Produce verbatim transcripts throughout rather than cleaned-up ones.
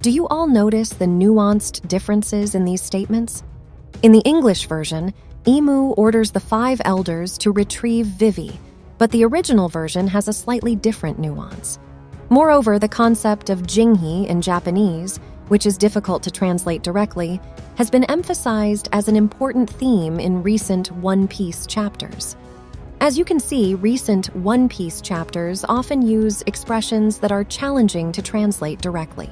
Do you all notice the nuanced differences in these statements? In the English version, Emu orders the five elders to retrieve Vivi, but the original version has a slightly different nuance. Moreover, the concept of Jinghi in Japanese, which is difficult to translate directly, has been emphasized as an important theme in recent One Piece chapters. As you can see, recent One Piece chapters often use expressions that are challenging to translate directly.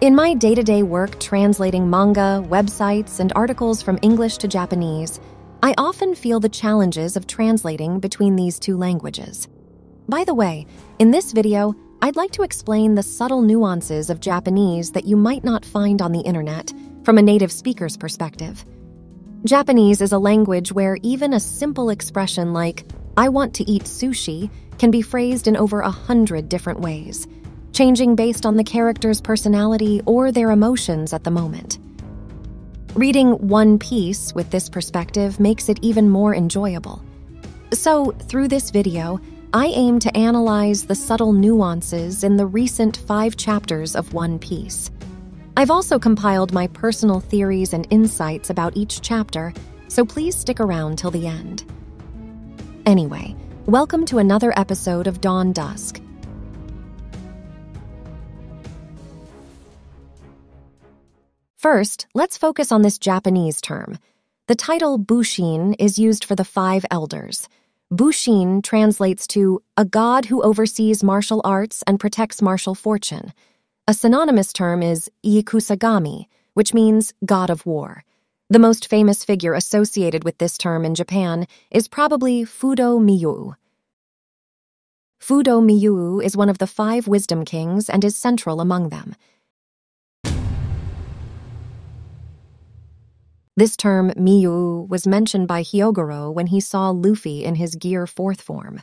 In my day-to-day work translating manga, websites, and articles from English to Japanese, I often feel the challenges of translating between these two languages. By the way, in this video, I'd like to explain the subtle nuances of Japanese that you might not find on the internet from a native speaker's perspective. Japanese is a language where even a simple expression like, "I want to eat sushi," can be phrased in over a hundred different ways, changing based on the character's personality or their emotions at the moment. Reading One Piece with this perspective makes it even more enjoyable. So, through this video, I aim to analyze the subtle nuances in the recent five chapters of One Piece. I've also compiled my personal theories and insights about each chapter, so please stick around till the end. Anyway, welcome to another episode of Dawn Dusk. First, let's focus on this Japanese term. The title Bushin is used for the five elders. Bushin translates to a god who oversees martial arts and protects martial fortune. A synonymous term is Iikusagami, which means god of war. The most famous figure associated with this term in Japan is probably Fudo Miyuu. Fudo Miyuu is one of the five wisdom kings and is central among them. This term, Miyuu, was mentioned by Hyogoro when he saw Luffy in his Gear fourth form.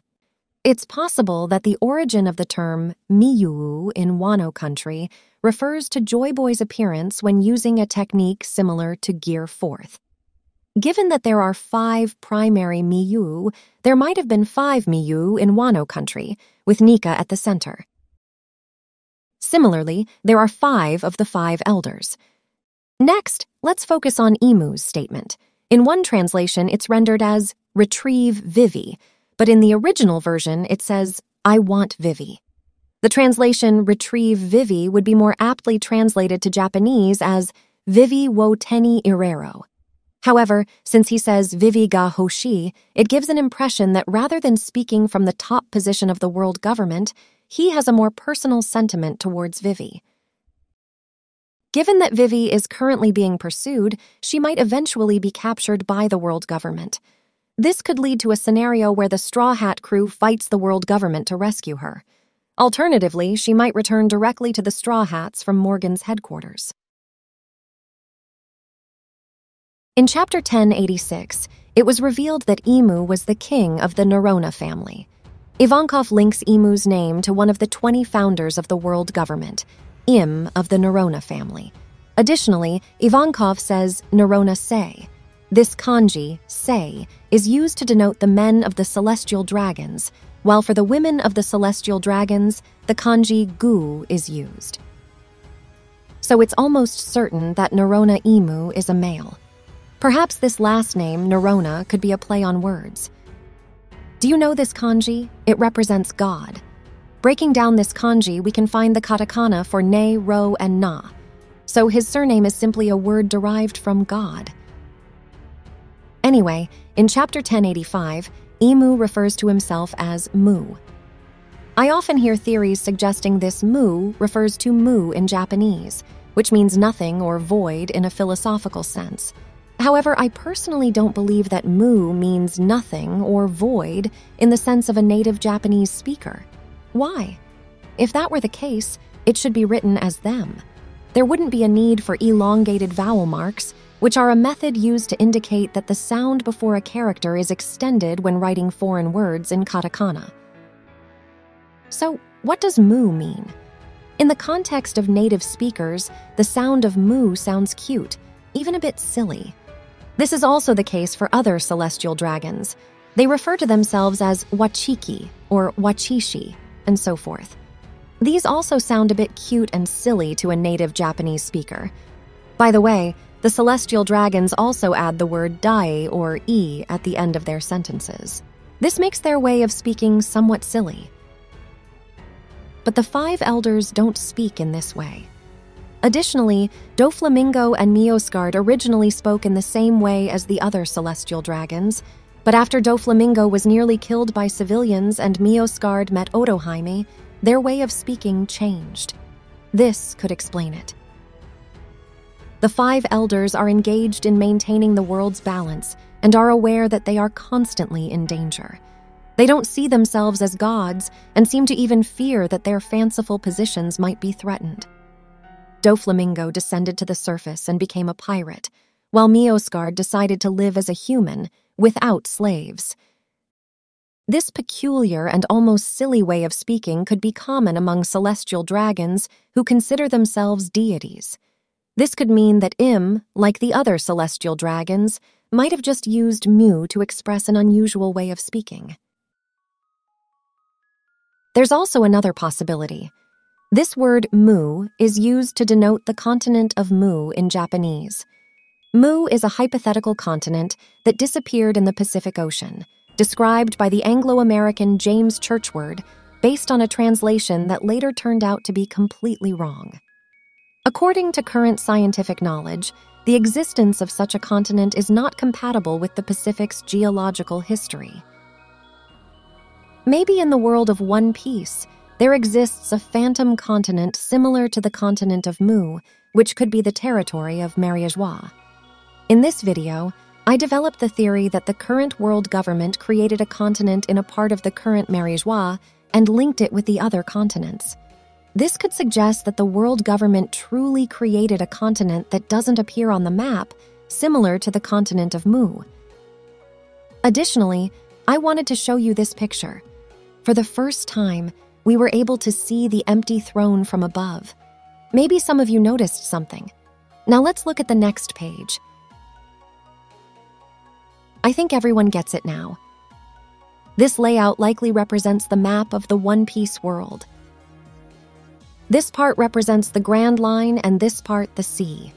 It's possible that the origin of the term Miyuu in Wano country refers to Joy Boy's appearance when using a technique similar to Gear fourth. Given that there are five primary Miyuu, there might have been five Miyuu in Wano country, with Nika at the center. Similarly, there are five of the five elders. Next, let's focus on Emu's statement. In one translation, it's rendered as, "retrieve Vivi," but in the original version, it says, "I want Vivi." The translation, "retrieve Vivi," would be more aptly translated to Japanese as, "Vivi wo teni irero." However, since he says, "Vivi ga hoshi," it gives an impression that rather than speaking from the top position of the world government, he has a more personal sentiment towards Vivi. Given that Vivi is currently being pursued, she might eventually be captured by the world government. This could lead to a scenario where the Straw Hat crew fights the world government to rescue her. Alternatively, she might return directly to the Straw Hats from Morgan's headquarters. In Chapter ten eighty-six, it was revealed that Emu was the king of the Nerona family. Ivankov links Emu's name to one of the twenty founders of the world government, Im of the Nerona family. Additionally, Ivankov says Nerona Sei. This kanji, Sei, is used to denote the men of the Celestial Dragons, while for the women of the Celestial Dragons, the kanji Gu is used. So it's almost certain that Nerona Emu is a male. Perhaps this last name, Nerona, could be a play on words. Do you know this kanji? It represents God. Breaking down this kanji, we can find the katakana for ne, ro, and na. So his surname is simply a word derived from God. Anyway, in Chapter ten eighty-five, Emu refers to himself as Mu. I often hear theories suggesting this Mu refers to Mu in Japanese, which means nothing or void in a philosophical sense. However, I personally don't believe that Mu means nothing or void in the sense of a native Japanese speaker. Why? If that were the case, it should be written as them. There wouldn't be a need for elongated vowel marks, which are a method used to indicate that the sound before a character is extended when writing foreign words in katakana. So, what does Mu mean? In the context of native speakers, the sound of Mu sounds cute, even a bit silly. This is also the case for other celestial dragons. They refer to themselves as Wachiki or Wachishi, and so forth. These also sound a bit cute and silly to a native Japanese speaker. By the way, the Celestial Dragons also add the word dai or e at the end of their sentences. This makes their way of speaking somewhat silly. But the five elders don't speak in this way. Additionally, Doflamingo and Miosgard originally spoke in the same way as the other Celestial Dragons, but after Doflamingo was nearly killed by civilians and Miosgard met Otohime, their way of speaking changed. This could explain it. The five elders are engaged in maintaining the world's balance and are aware that they are constantly in danger. They don't see themselves as gods and seem to even fear that their fanciful positions might be threatened. Doflamingo descended to the surface and became a pirate, while Miosgard decided to live as a human without slaves. This peculiar and almost silly way of speaking could be common among celestial dragons who consider themselves deities. This could mean that Im, like the other celestial dragons, might have just used Miyuu to express an unusual way of speaking. There's also another possibility. This word Mu is used to denote the continent of Mu in Japanese. Mu is a hypothetical continent that disappeared in the Pacific Ocean, described by the Anglo-American James Churchward, based on a translation that later turned out to be completely wrong. According to current scientific knowledge, the existence of such a continent is not compatible with the Pacific's geological history. Maybe in the world of One Piece, there exists a phantom continent similar to the continent of Mu, which could be the territory of Mary Geoise. In this video, I developed the theory that the current world government created a continent in a part of the current Mary Geoise and linked it with the other continents. This could suggest that the world government truly created a continent that doesn't appear on the map, similar to the continent of Mu. Additionally, I wanted to show you this picture. For the first time, we were able to see the empty throne from above. Maybe some of you noticed something. Now let's look at the next page. I think everyone gets it now. This layout likely represents the map of the One Piece world. This part represents the Grand Line and this part the sea.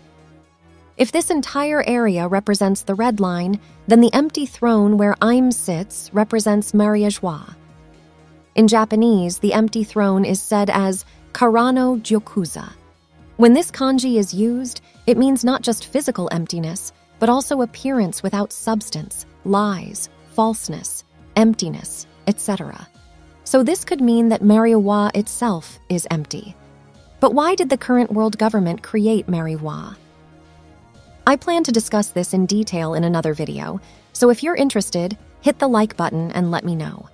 If this entire area represents the Red Line, then the empty throne where Im sits represents Mary Geoise. In Japanese, the empty throne is said as Karano Gyokuza. When this kanji is used, it means not just physical emptiness, but also appearance without substance, lies, falseness, emptiness, et cetera. So this could mean that Mary Geoise itself is empty. But why did the current world government create Mary Geoise? I plan to discuss this in detail in another video, so if you're interested, hit the like button and let me know.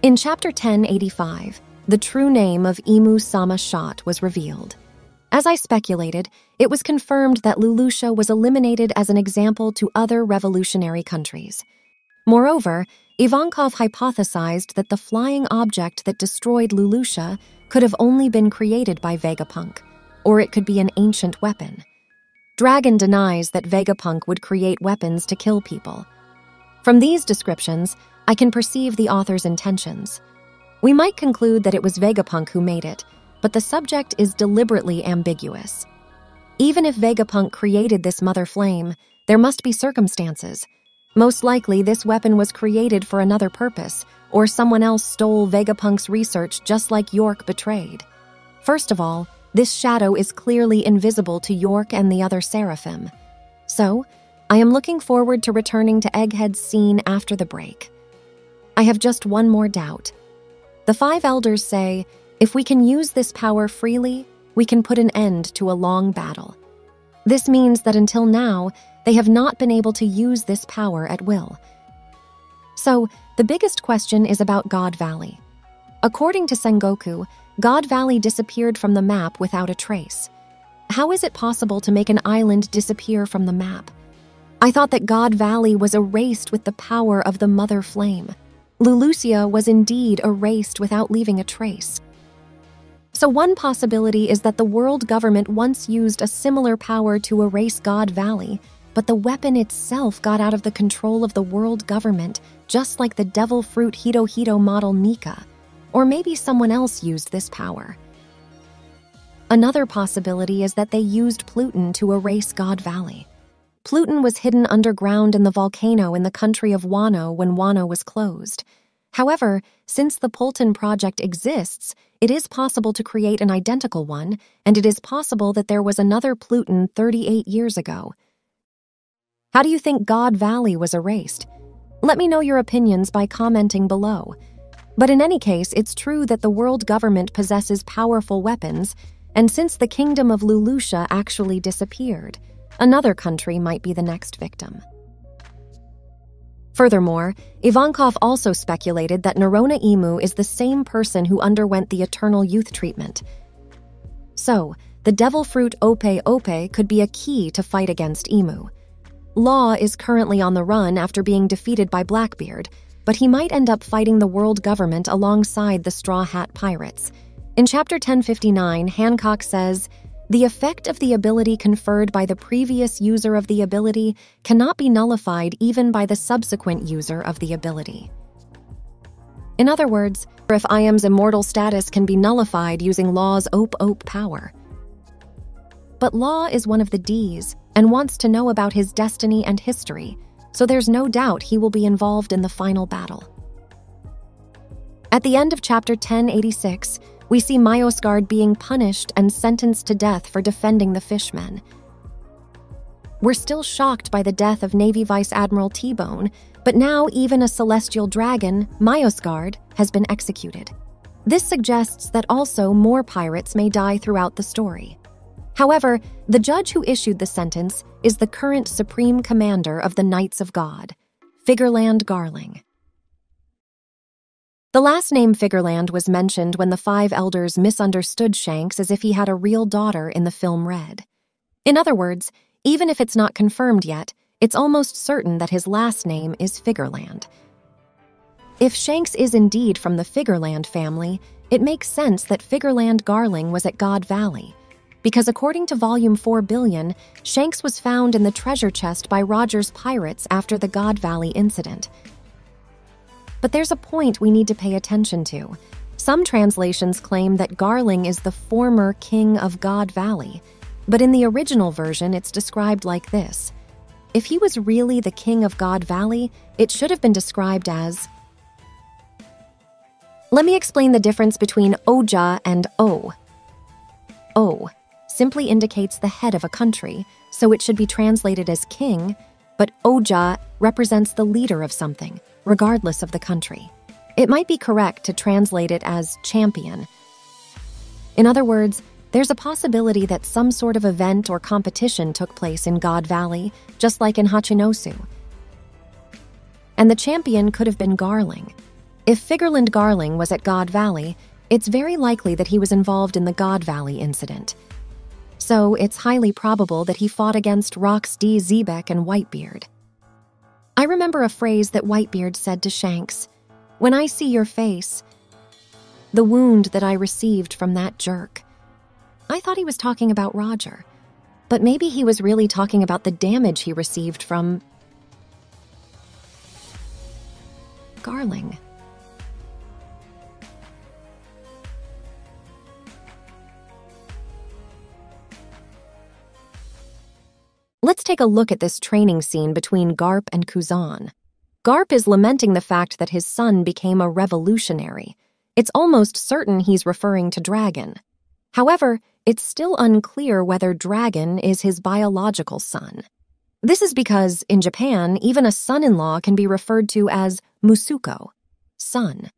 In chapter ten eighty-five, the true name of Emu-sama Shot was revealed. As I speculated, it was confirmed that Lulusia was eliminated as an example to other revolutionary countries. Moreover, Ivankov hypothesized that the flying object that destroyed Lulusia could have only been created by Vegapunk, or it could be an ancient weapon. Dragon denies that Vegapunk would create weapons to kill people. From these descriptions, I can perceive the author's intentions. We might conclude that it was Vegapunk who made it, but the subject is deliberately ambiguous. Even if Vegapunk created this Mother Flame, there must be circumstances. Most likely, this weapon was created for another purpose, or someone else stole Vegapunk's research just like York betrayed. First of all, this shadow is clearly invisible to York and the other Seraphim. So, I am looking forward to returning to Egghead's scene after the break. I have just one more doubt. The five elders say, if we can use this power freely, we can put an end to a long battle. This means that until now, they have not been able to use this power at will. So, the biggest question is about God Valley. According to Sengoku, God Valley disappeared from the map without a trace. How is it possible to make an island disappear from the map? I thought that God Valley was erased with the power of the Mother Flame. Lulusia was indeed erased without leaving a trace. So one possibility is that the world government once used a similar power to erase God Valley, but the weapon itself got out of the control of the world government, just like the devil fruit Hitohito model Nika. Or maybe someone else used this power. Another possibility is that they used Pluton to erase God Valley. Pluton was hidden underground in the volcano in the country of Wano when Wano was closed. However, since the Pluton project exists, it is possible to create an identical one, and it is possible that there was another Pluton thirty-eight years ago. How do you think God Valley was erased? Let me know your opinions by commenting below. But in any case, it's true that the world government possesses powerful weapons, and since the kingdom of Lulusia actually disappeared, another country might be the next victim. Furthermore, Ivankov also speculated that Nerona Emu is the same person who underwent the eternal youth treatment. So, the devil fruit Ope Ope could be a key to fight against Emu. Law is currently on the run after being defeated by Blackbeard, but he might end up fighting the world government alongside the Straw Hat Pirates. In Chapter ten fifty-nine, Hancock says, "The effect of the ability conferred by the previous user of the ability cannot be nullified even by the subsequent user of the ability." In other words, if I M's immortal status can be nullified using Law's Ope-Ope power. But Law is one of the D's and wants to know about his destiny and history, so there's no doubt he will be involved in the final battle. At the end of Chapter ten eighty-six, we see Miosgard being punished and sentenced to death for defending the fishmen. We're still shocked by the death of Navy Vice Admiral T-Bone, but now even a celestial dragon, Miosgard, has been executed. This suggests that also more pirates may die throughout the story. However, the judge who issued the sentence is the current Supreme Commander of the Knights of God, Figureland Garling. The last name Figureland was mentioned when the Five Elders misunderstood Shanks as if he had a real daughter in the film Red. In other words, even if it's not confirmed yet, it's almost certain that his last name is Figureland. If Shanks is indeed from the Figureland family, it makes sense that Figureland Garling was at God Valley, because according to Volume four billion, Shanks was found in the treasure chest by Roger's pirates after the God Valley incident. But there's a point we need to pay attention to. Some translations claim that Garling is the former king of God Valley, but in the original version it's described like this. If he was really the king of God Valley, it should have been described as... Let me explain the difference between Oja and O. O simply indicates the head of a country, so it should be translated as king, but Oja represents the leader of something, regardless of the country. It might be correct to translate it as champion. In other words, there's a possibility that some sort of event or competition took place in God Valley, just like in Hachinosu. And the champion could have been Garling. If Figureland Garling was at God Valley, it's very likely that he was involved in the God Valley incident. So it's highly probable that he fought against Rox D. Zebek and Whitebeard. I remember a phrase that Whitebeard said to Shanks, "When I see your face, the wound that I received from that jerk." I thought he was talking about Roger, but maybe he was really talking about the damage he received from Garling. Let's take a look at this training scene between Garp and Kuzan. Garp is lamenting the fact that his son became a revolutionary. It's almost certain he's referring to Dragon. However, it's still unclear whether Dragon is his biological son. This is because, in Japan, even a son-in-law can be referred to as musuko, son.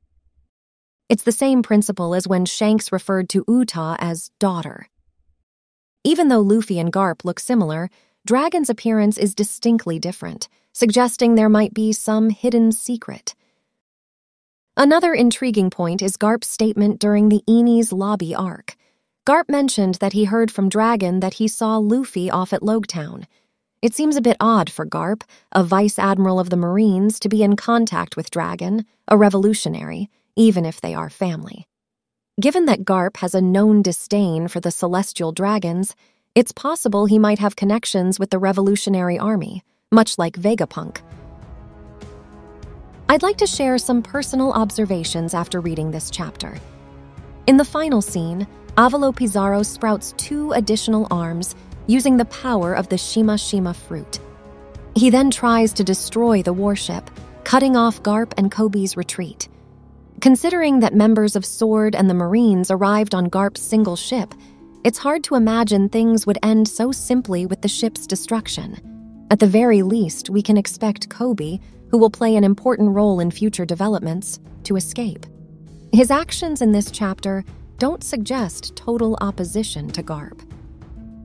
It's the same principle as when Shanks referred to Uta as daughter. Even though Luffy and Garp look similar, Dragon's appearance is distinctly different, suggesting there might be some hidden secret. Another intriguing point is Garp's statement during the Enies Lobby arc. Garp mentioned that he heard from Dragon that he saw Luffy off at Logtown. It seems a bit odd for Garp, a Vice Admiral of the Marines, to be in contact with Dragon, a revolutionary, even if they are family. Given that Garp has a known disdain for the Celestial Dragons, it's possible he might have connections with the Revolutionary Army, much like Vegapunk. I'd like to share some personal observations after reading this chapter. In the final scene, Avalo Pizarro sprouts two additional arms using the power of the Shima Shima fruit. He then tries to destroy the warship, cutting off Garp and Koby's retreat. Considering that members of Sword and the Marines arrived on Garp's single ship, it's hard to imagine things would end so simply with the ship's destruction. At the very least, we can expect Koby, who will play an important role in future developments, to escape. His actions in this chapter don't suggest total opposition to Garp.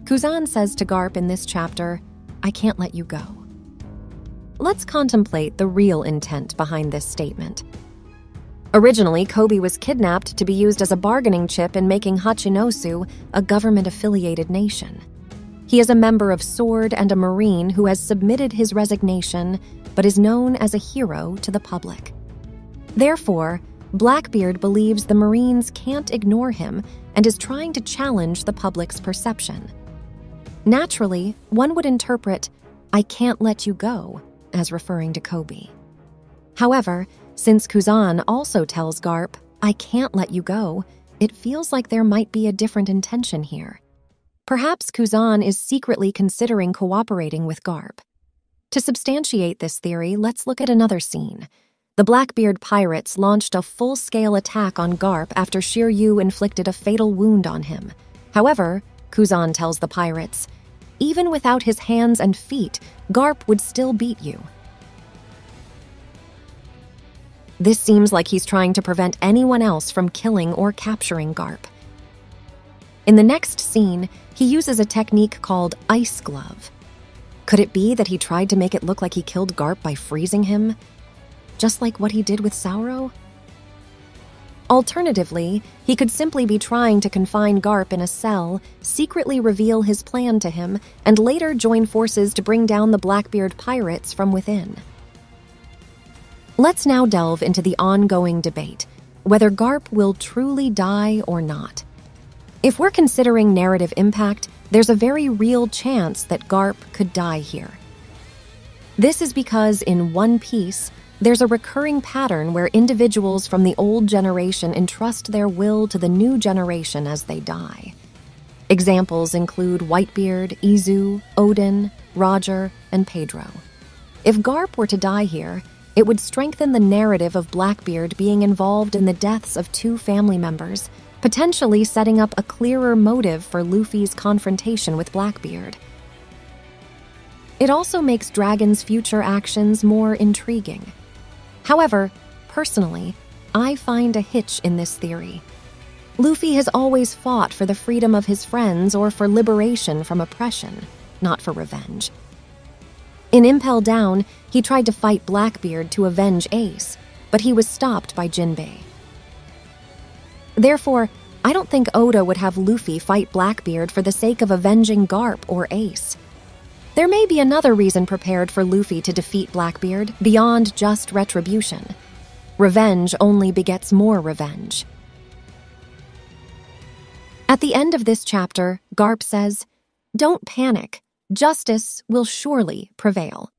Kuzan says to Garp in this chapter, "I can't let you go." Let's contemplate the real intent behind this statement. Originally, Koby was kidnapped to be used as a bargaining chip in making Hachinosu a government-affiliated nation. He is a member of Sword and a Marine who has submitted his resignation, but is known as a hero to the public. Therefore, Blackbeard believes the Marines can't ignore him and is trying to challenge the public's perception. Naturally, one would interpret, "I can't let you go," as referring to Koby. However, since Kuzan also tells Garp, "I can't let you go," it feels like there might be a different intention here. Perhaps Kuzan is secretly considering cooperating with Garp. To substantiate this theory, let's look at another scene. The Blackbeard pirates launched a full-scale attack on Garp after Shiryu inflicted a fatal wound on him. However, Kuzan tells the pirates, "Even without his hands and feet, Garp would still beat you." This seems like he's trying to prevent anyone else from killing or capturing Garp. In the next scene, he uses a technique called Ice Glove. Could it be that he tried to make it look like he killed Garp by freezing him? Just like what he did with Sauro? Alternatively, he could simply be trying to confine Garp in a cell, secretly reveal his plan to him, and later join forces to bring down the Blackbeard pirates from within. Let's now delve into the ongoing debate, whether Garp will truly die or not. If we're considering narrative impact, there's a very real chance that Garp could die here. This is because in One Piece, there's a recurring pattern where individuals from the old generation entrust their will to the new generation as they die. Examples include Whitebeard, Izu, Odin, Roger, and Pedro. If Garp were to die here, it would strengthen the narrative of Blackbeard being involved in the deaths of two family members, potentially setting up a clearer motive for Luffy's confrontation with Blackbeard. It also makes Dragon's future actions more intriguing. However, personally, I find a hitch in this theory. Luffy has always fought for the freedom of his friends or for liberation from oppression, not for revenge. In Impel Down, he tried to fight Blackbeard to avenge Ace, but he was stopped by Jinbei. Therefore, I don't think Oda would have Luffy fight Blackbeard for the sake of avenging Garp or Ace. There may be another reason prepared for Luffy to defeat Blackbeard beyond just retribution. Revenge only begets more revenge. At the end of this chapter, Garp says, "Don't panic. Justice will surely prevail."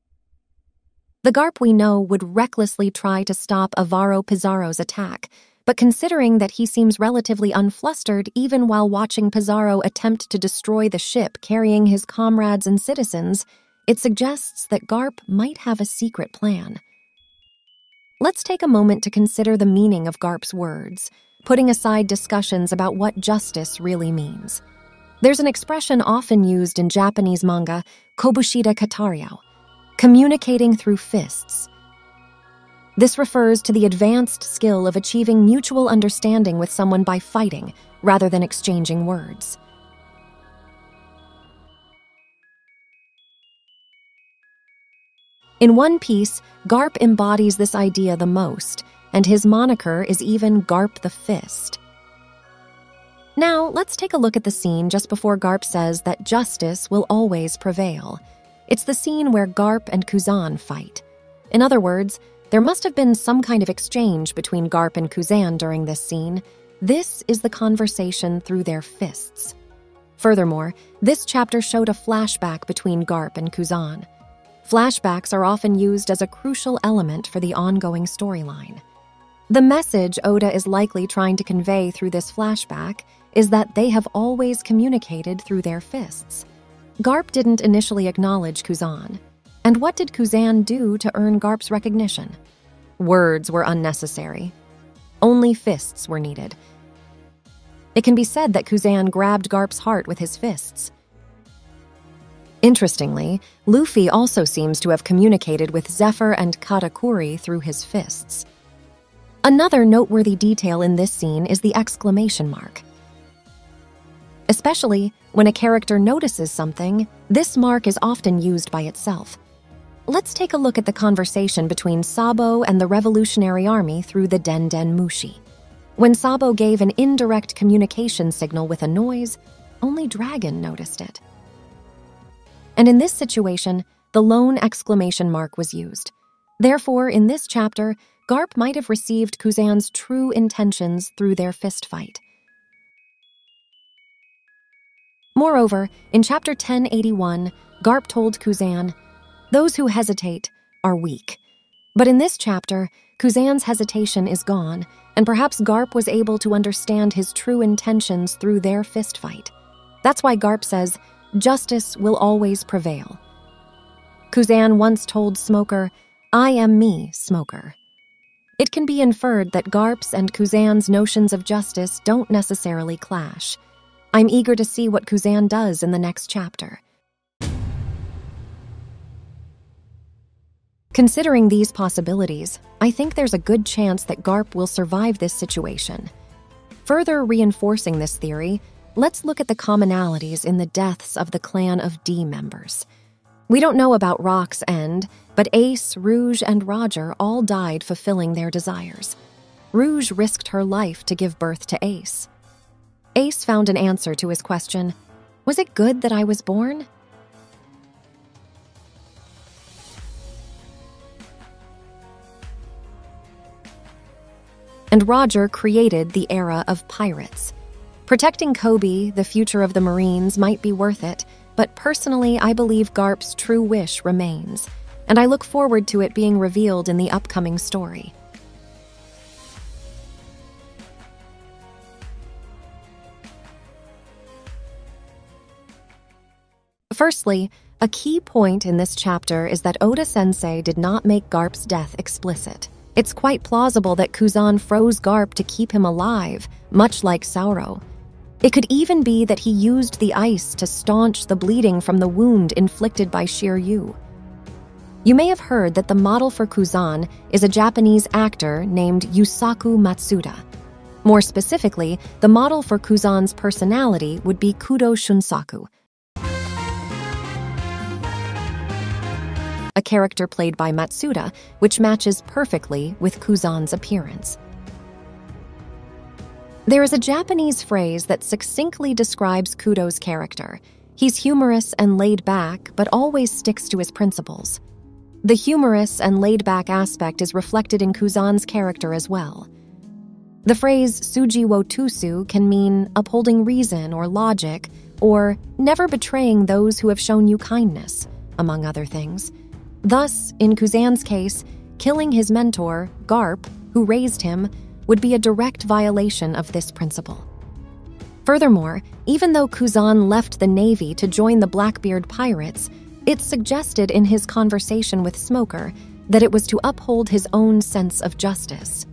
The Garp we know would recklessly try to stop Avaro Pizarro's attack, but considering that he seems relatively unflustered even while watching Pizarro attempt to destroy the ship carrying his comrades and citizens, it suggests that Garp might have a secret plan. Let's take a moment to consider the meaning of Garp's words, putting aside discussions about what justice really means. There's an expression often used in Japanese manga, Kobushida Kataryo, communicating through fists. This refers to the advanced skill of achieving mutual understanding with someone by fighting, rather than exchanging words. In One Piece, Garp embodies this idea the most, and his moniker is even Garp the Fist. Now, let's take a look at the scene just before Garp says that justice will always prevail. It's the scene where Garp and Kuzan fight. In other words, there must have been some kind of exchange between Garp and Kuzan during this scene. This is the conversation through their fists. Furthermore, this chapter showed a flashback between Garp and Kuzan. Flashbacks are often used as a crucial element for the ongoing storyline. The message Oda is likely trying to convey through this flashback is that they have always communicated through their fists. Garp didn't initially acknowledge Kuzan. And what did Kuzan do to earn Garp's recognition? Words were unnecessary. Only fists were needed. It can be said that Kuzan grabbed Garp's heart with his fists. Interestingly, Luffy also seems to have communicated with Zephyr and Katakuri through his fists. Another noteworthy detail in this scene is the exclamation mark. Especially when a character notices something, this mark is often used by itself. Let's take a look at the conversation between Sabo and the Revolutionary Army through the Denden Mushi. When Sabo gave an indirect communication signal with a noise, only Dragon noticed it. And in this situation, the lone exclamation mark was used. Therefore, in this chapter, Garp might have received Kuzan's true intentions through their fistfight. Moreover, in chapter ten eighty-one, Garp told Kuzan, "Those who hesitate are weak." But in this chapter, Kuzan's hesitation is gone, and perhaps Garp was able to understand his true intentions through their fistfight. That's why Garp says, "Justice will always prevail." Kuzan once told Smoker, "I am me, Smoker." It can be inferred that Garp's and Kuzan's notions of justice don't necessarily clash. I'm eager to see what Kuzan does in the next chapter. Considering these possibilities, I think there's a good chance that Garp will survive this situation. Further reinforcing this theory, let's look at the commonalities in the deaths of the Clan of D members. We don't know about Rock's end, but Ace, Rouge, and Roger all died fulfilling their desires. Rouge risked her life to give birth to Ace. Ace found an answer to his question, "Was it good that I was born?" And Roger created the era of pirates. Protecting Koby, the future of the Marines, might be worth it, but personally, I believe Garp's true wish remains, and I look forward to it being revealed in the upcoming story. Firstly, a key point in this chapter is that Oda Sensei did not make Garp's death explicit. It's quite plausible that Kuzan froze Garp to keep him alive, much like Sauro. It could even be that he used the ice to staunch the bleeding from the wound inflicted by Shiryu. You may have heard that the model for Kuzan is a Japanese actor named Yusaku Matsuda. More specifically, the model for Kuzan's personality would be Kudo Shunsaku, a character played by Matsuda, which matches perfectly with Kuzan's appearance. There is a Japanese phrase that succinctly describes Kudo's character. He's humorous and laid back, but always sticks to his principles. The humorous and laid back aspect is reflected in Kuzan's character as well. The phrase "suji wo tusu" can mean upholding reason or logic, or never betraying those who have shown you kindness, among other things. Thus, in Kuzan's case, killing his mentor, Garp, who raised him, would be a direct violation of this principle. Furthermore, even though Kuzan left the Navy to join the Blackbeard pirates, it's suggested in his conversation with Smoker that it was to uphold his own sense of justice.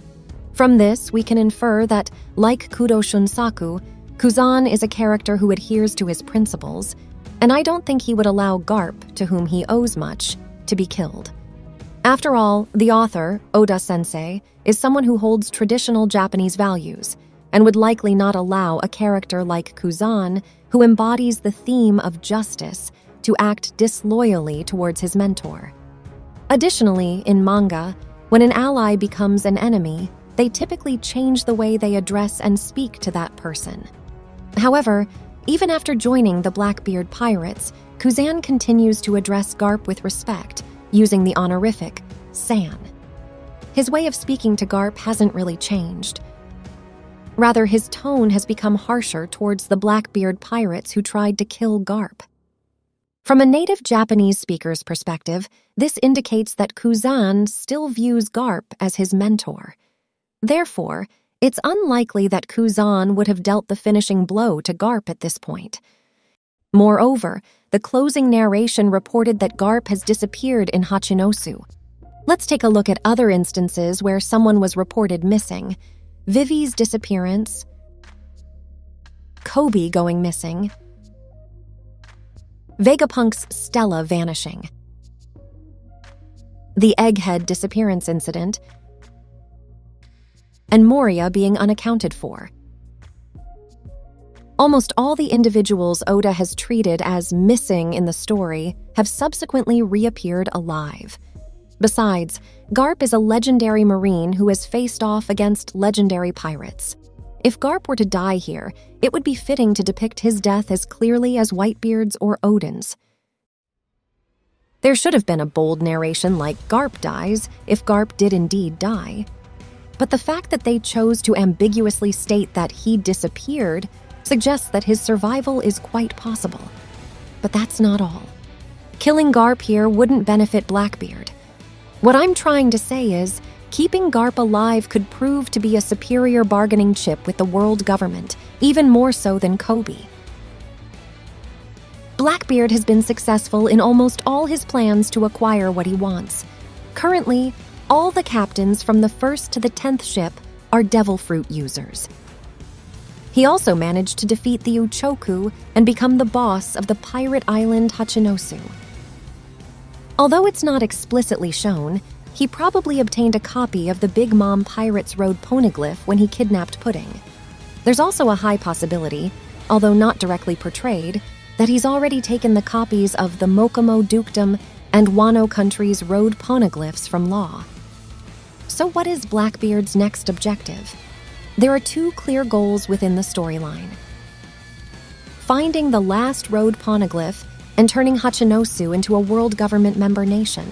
From this, we can infer that, like Kudo Shunsaku, Kuzan is a character who adheres to his principles, and I don't think he would allow Garp, to whom he owes much, to be killed. After all, the author, Oda Sensei, is someone who holds traditional Japanese values and would likely not allow a character like Kuzan, who embodies the theme of justice, to act disloyally towards his mentor. Additionally, in manga, when an ally becomes an enemy, they typically change the way they address and speak to that person. However, even after joining the Blackbeard pirates, Kuzan continues to address Garp with respect, using the honorific San. His way of speaking to Garp hasn't really changed. Rather, his tone has become harsher towards the Blackbeard pirates who tried to kill Garp. From a native Japanese speaker's perspective, this indicates that Kuzan still views Garp as his mentor. Therefore, It's unlikely that Kuzan would have dealt the finishing blow to Garp at this point. Moreover, the closing narration reported that Garp has disappeared in Hachinosu. Let's take a look at other instances where someone was reported missing. Vivi's disappearance, Koby going missing, Vegapunk's Stella vanishing, the Egghead disappearance incident, and Moria being unaccounted for. Almost all the individuals Oda has treated as missing in the story have subsequently reappeared alive. Besides, Garp is a legendary marine who has faced off against legendary pirates. If Garp were to die here, it would be fitting to depict his death as clearly as Whitebeard's or Odin's. There should have been a bold narration like "Garp dies" if Garp did indeed die. But the fact that they chose to ambiguously state that he disappeared suggests that his survival is quite possible. But that's not all. Killing Garp here wouldn't benefit Blackbeard. What I'm trying to say is, keeping Garp alive could prove to be a superior bargaining chip with the world government, even more so than Koby. Blackbeard has been successful in almost all his plans to acquire what he wants. Currently, all the captains from the first to the tenth ship are Devil Fruit users. He also managed to defeat the Uchoku and become the boss of the pirate island Hachinosu. Although it's not explicitly shown, he probably obtained a copy of the Big Mom Pirates Road poneglyph when he kidnapped Pudding. There's also a high possibility, although not directly portrayed, that he's already taken the copies of the Mokomo Dukedom and Wano Country's road poneglyphs from Law. So what is Blackbeard's next objective? There are two clear goals within the storyline: finding the last road poneglyph and turning Hachinosu into a world government member nation.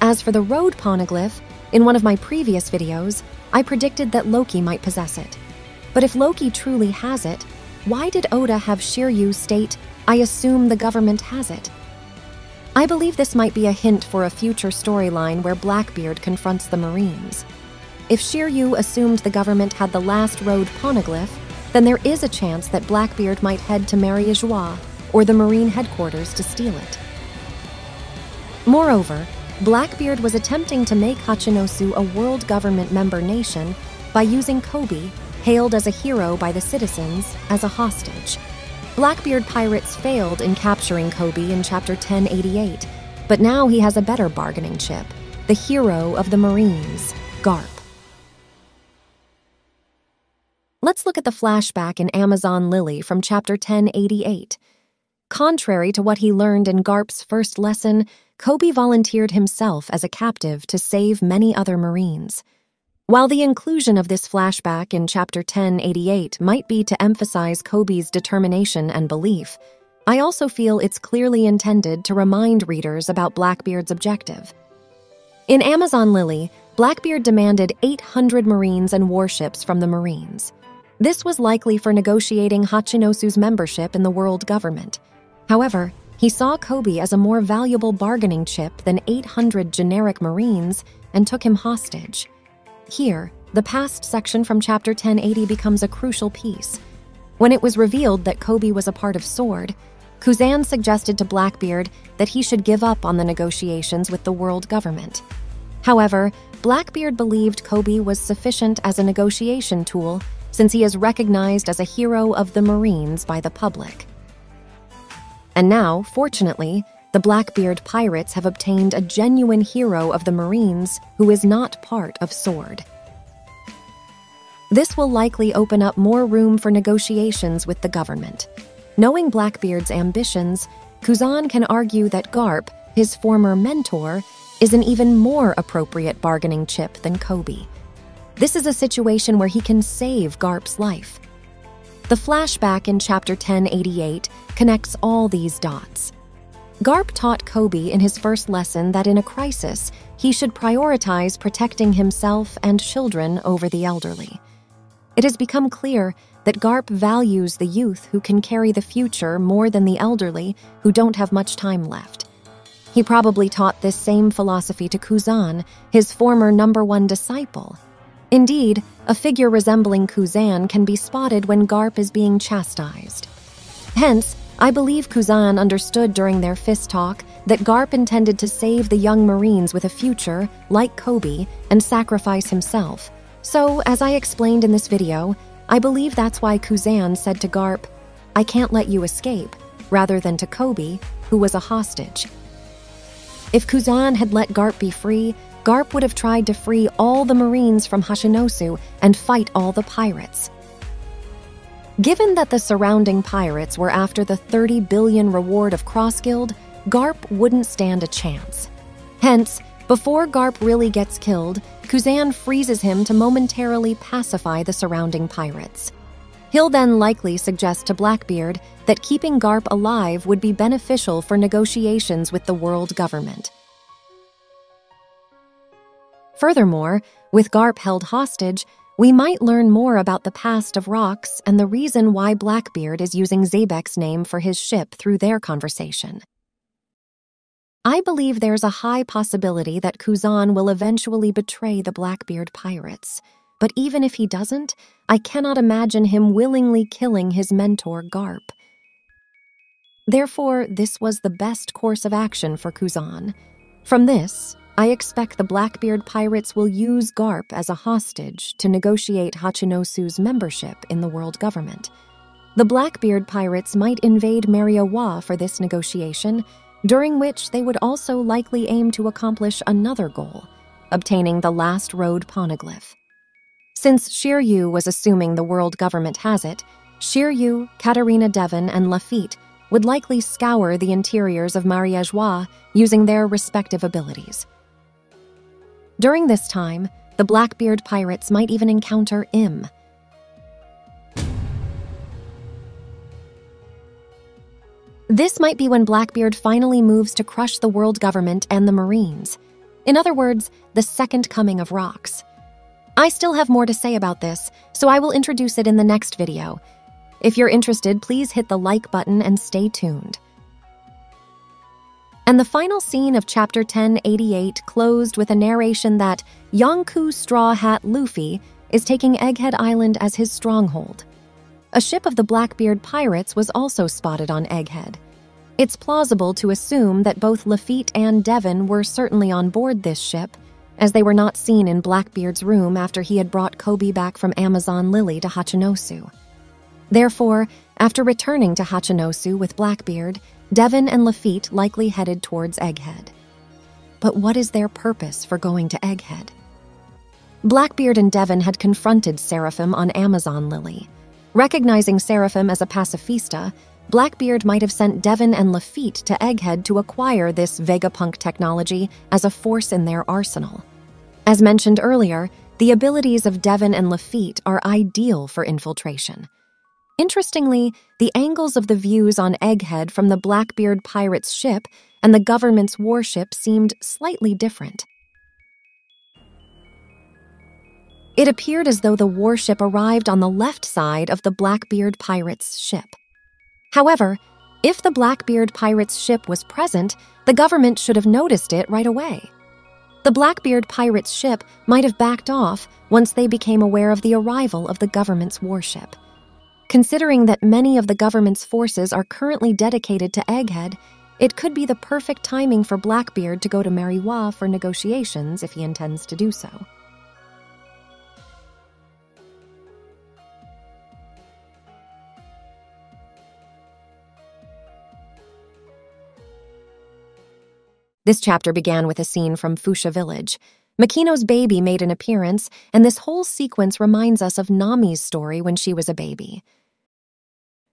As for the road poneglyph, in one of my previous videos, I predicted that Loki might possess it. But if Loki truly has it, why did Oda have Shiryu state, "I assume the government has it"? I believe this might be a hint for a future storyline where Blackbeard confronts the Marines. If Shiryu assumed the government had the last road poneglyph, then there is a chance that Blackbeard might head to Mary Geoise or the Marine headquarters to steal it. Moreover, Blackbeard was attempting to make Hachinosu a world government member nation by using Koby, hailed as a hero by the citizens, as a hostage. Blackbeard pirates failed in capturing Koby in Chapter ten eighty-eight, but now he has a better bargaining chip, the hero of the Marines, Garp. Let's look at the flashback in Amazon Lily from Chapter ten eighty-eight. Contrary to what he learned in Garp's first lesson, Koby volunteered himself as a captive to save many other Marines. While the inclusion of this flashback in Chapter ten eighty-eight might be to emphasize Koby's determination and belief, I also feel it's clearly intended to remind readers about Blackbeard's objective. In Amazon Lily, Blackbeard demanded eight hundred Marines and warships from the Marines. This was likely for negotiating Hachinosu's membership in the world government. However, he saw Koby as a more valuable bargaining chip than eight hundred generic Marines and took him hostage. Here, the past section from Chapter ten eighty becomes a crucial piece. When it was revealed that Koby was a part of Sword, Kuzan suggested to Blackbeard that he should give up on the negotiations with the world government. However, Blackbeard believed Koby was sufficient as a negotiation tool, since he is recognized as a hero of the Marines by the public. And now, fortunately, the Blackbeard pirates have obtained a genuine hero of the Marines who is not part of Sword. This will likely open up more room for negotiations with the government. Knowing Blackbeard's ambitions, Kuzan can argue that Garp, his former mentor, is an even more appropriate bargaining chip than Koby. This is a situation where he can save Garp's life. The flashback in Chapter ten eighty-eight connects all these dots. Garp taught Koby in his first lesson that in a crisis, he should prioritize protecting himself and children over the elderly. It has become clear that Garp values the youth who can carry the future more than the elderly who don't have much time left. He probably taught this same philosophy to Kuzan, his former number one disciple. Indeed, a figure resembling Kuzan can be spotted when Garp is being chastised. Hence, I believe Kuzan understood during their fist talk that Garp intended to save the young Marines with a future, like Koby, and sacrifice himself. So, as I explained in this video, I believe that's why Kuzan said to Garp, "I can't let you escape," rather than to Koby, who was a hostage. If Kuzan had let Garp be free, Garp would have tried to free all the Marines from Hachinosu and fight all the pirates. Given that the surrounding pirates were after the thirty billion reward of Cross-Guild, Garp wouldn't stand a chance. Hence, before Garp really gets killed, Kuzan freezes him to momentarily pacify the surrounding pirates. He'll then likely suggest to Blackbeard that keeping Garp alive would be beneficial for negotiations with the world government. Furthermore, with Garp held hostage, we might learn more about the past of Rox and the reason why Blackbeard is using Zabek's name for his ship through their conversation. I believe there's a high possibility that Kuzan will eventually betray the Blackbeard pirates, but even if he doesn't, I cannot imagine him willingly killing his mentor Garp. Therefore, this was the best course of action for Kuzan. From this, I expect the Blackbeard pirates will use Garp as a hostage to negotiate Hachinosu's membership in the world government. The Blackbeard pirates might invade Mary Geoise for this negotiation, during which they would also likely aim to accomplish another goal, obtaining the last road poneglyph. Since Shiryu was assuming the world government has it, Shiryu, Katarina Devon, and Lafitte would likely scour the interiors of Mary Geoise using their respective abilities. During this time, the Blackbeard pirates might even encounter Im. This might be when Blackbeard finally moves to crush the world government and the Marines. In other words, the second coming of Rox. I still have more to say about this, so I will introduce it in the next video. If you're interested, please hit the like button and stay tuned. And the final scene of Chapter ten eighty-eight closed with a narration that Yonkou Straw Hat Luffy is taking Egghead Island as his stronghold. A ship of the Blackbeard pirates was also spotted on Egghead. It's plausible to assume that both Lafitte and Devon were certainly on board this ship, as they were not seen in Blackbeard's room after he had brought Koby back from Amazon Lily to Hachinosu. Therefore, after returning to Hachinosu with Blackbeard, Devon and Lafitte likely headed towards Egghead. But what is their purpose for going to Egghead? Blackbeard and Devon had confronted Seraphim on Amazon Lily. Recognizing Seraphim as a pacifista, Blackbeard might have sent Devon and Lafitte to Egghead to acquire this Vegapunk technology as a force in their arsenal. As mentioned earlier, the abilities of Devon and Lafitte are ideal for infiltration. Interestingly, the angles of the views on Egghead from the Blackbeard pirate's ship and the government's warship seemed slightly different. It appeared as though the warship arrived on the left side of the Blackbeard pirate's ship. However, if the Blackbeard pirate's ship was present, the government should have noticed it right away. The Blackbeard pirate's ship might have backed off once they became aware of the arrival of the government's warship. Considering that many of the government's forces are currently dedicated to Egghead, it could be the perfect timing for Blackbeard to go to Mary Geoise for negotiations if he intends to do so. This chapter began with a scene from Fuchsia Village. Makino's baby made an appearance, and this whole sequence reminds us of Nami's story when she was a baby.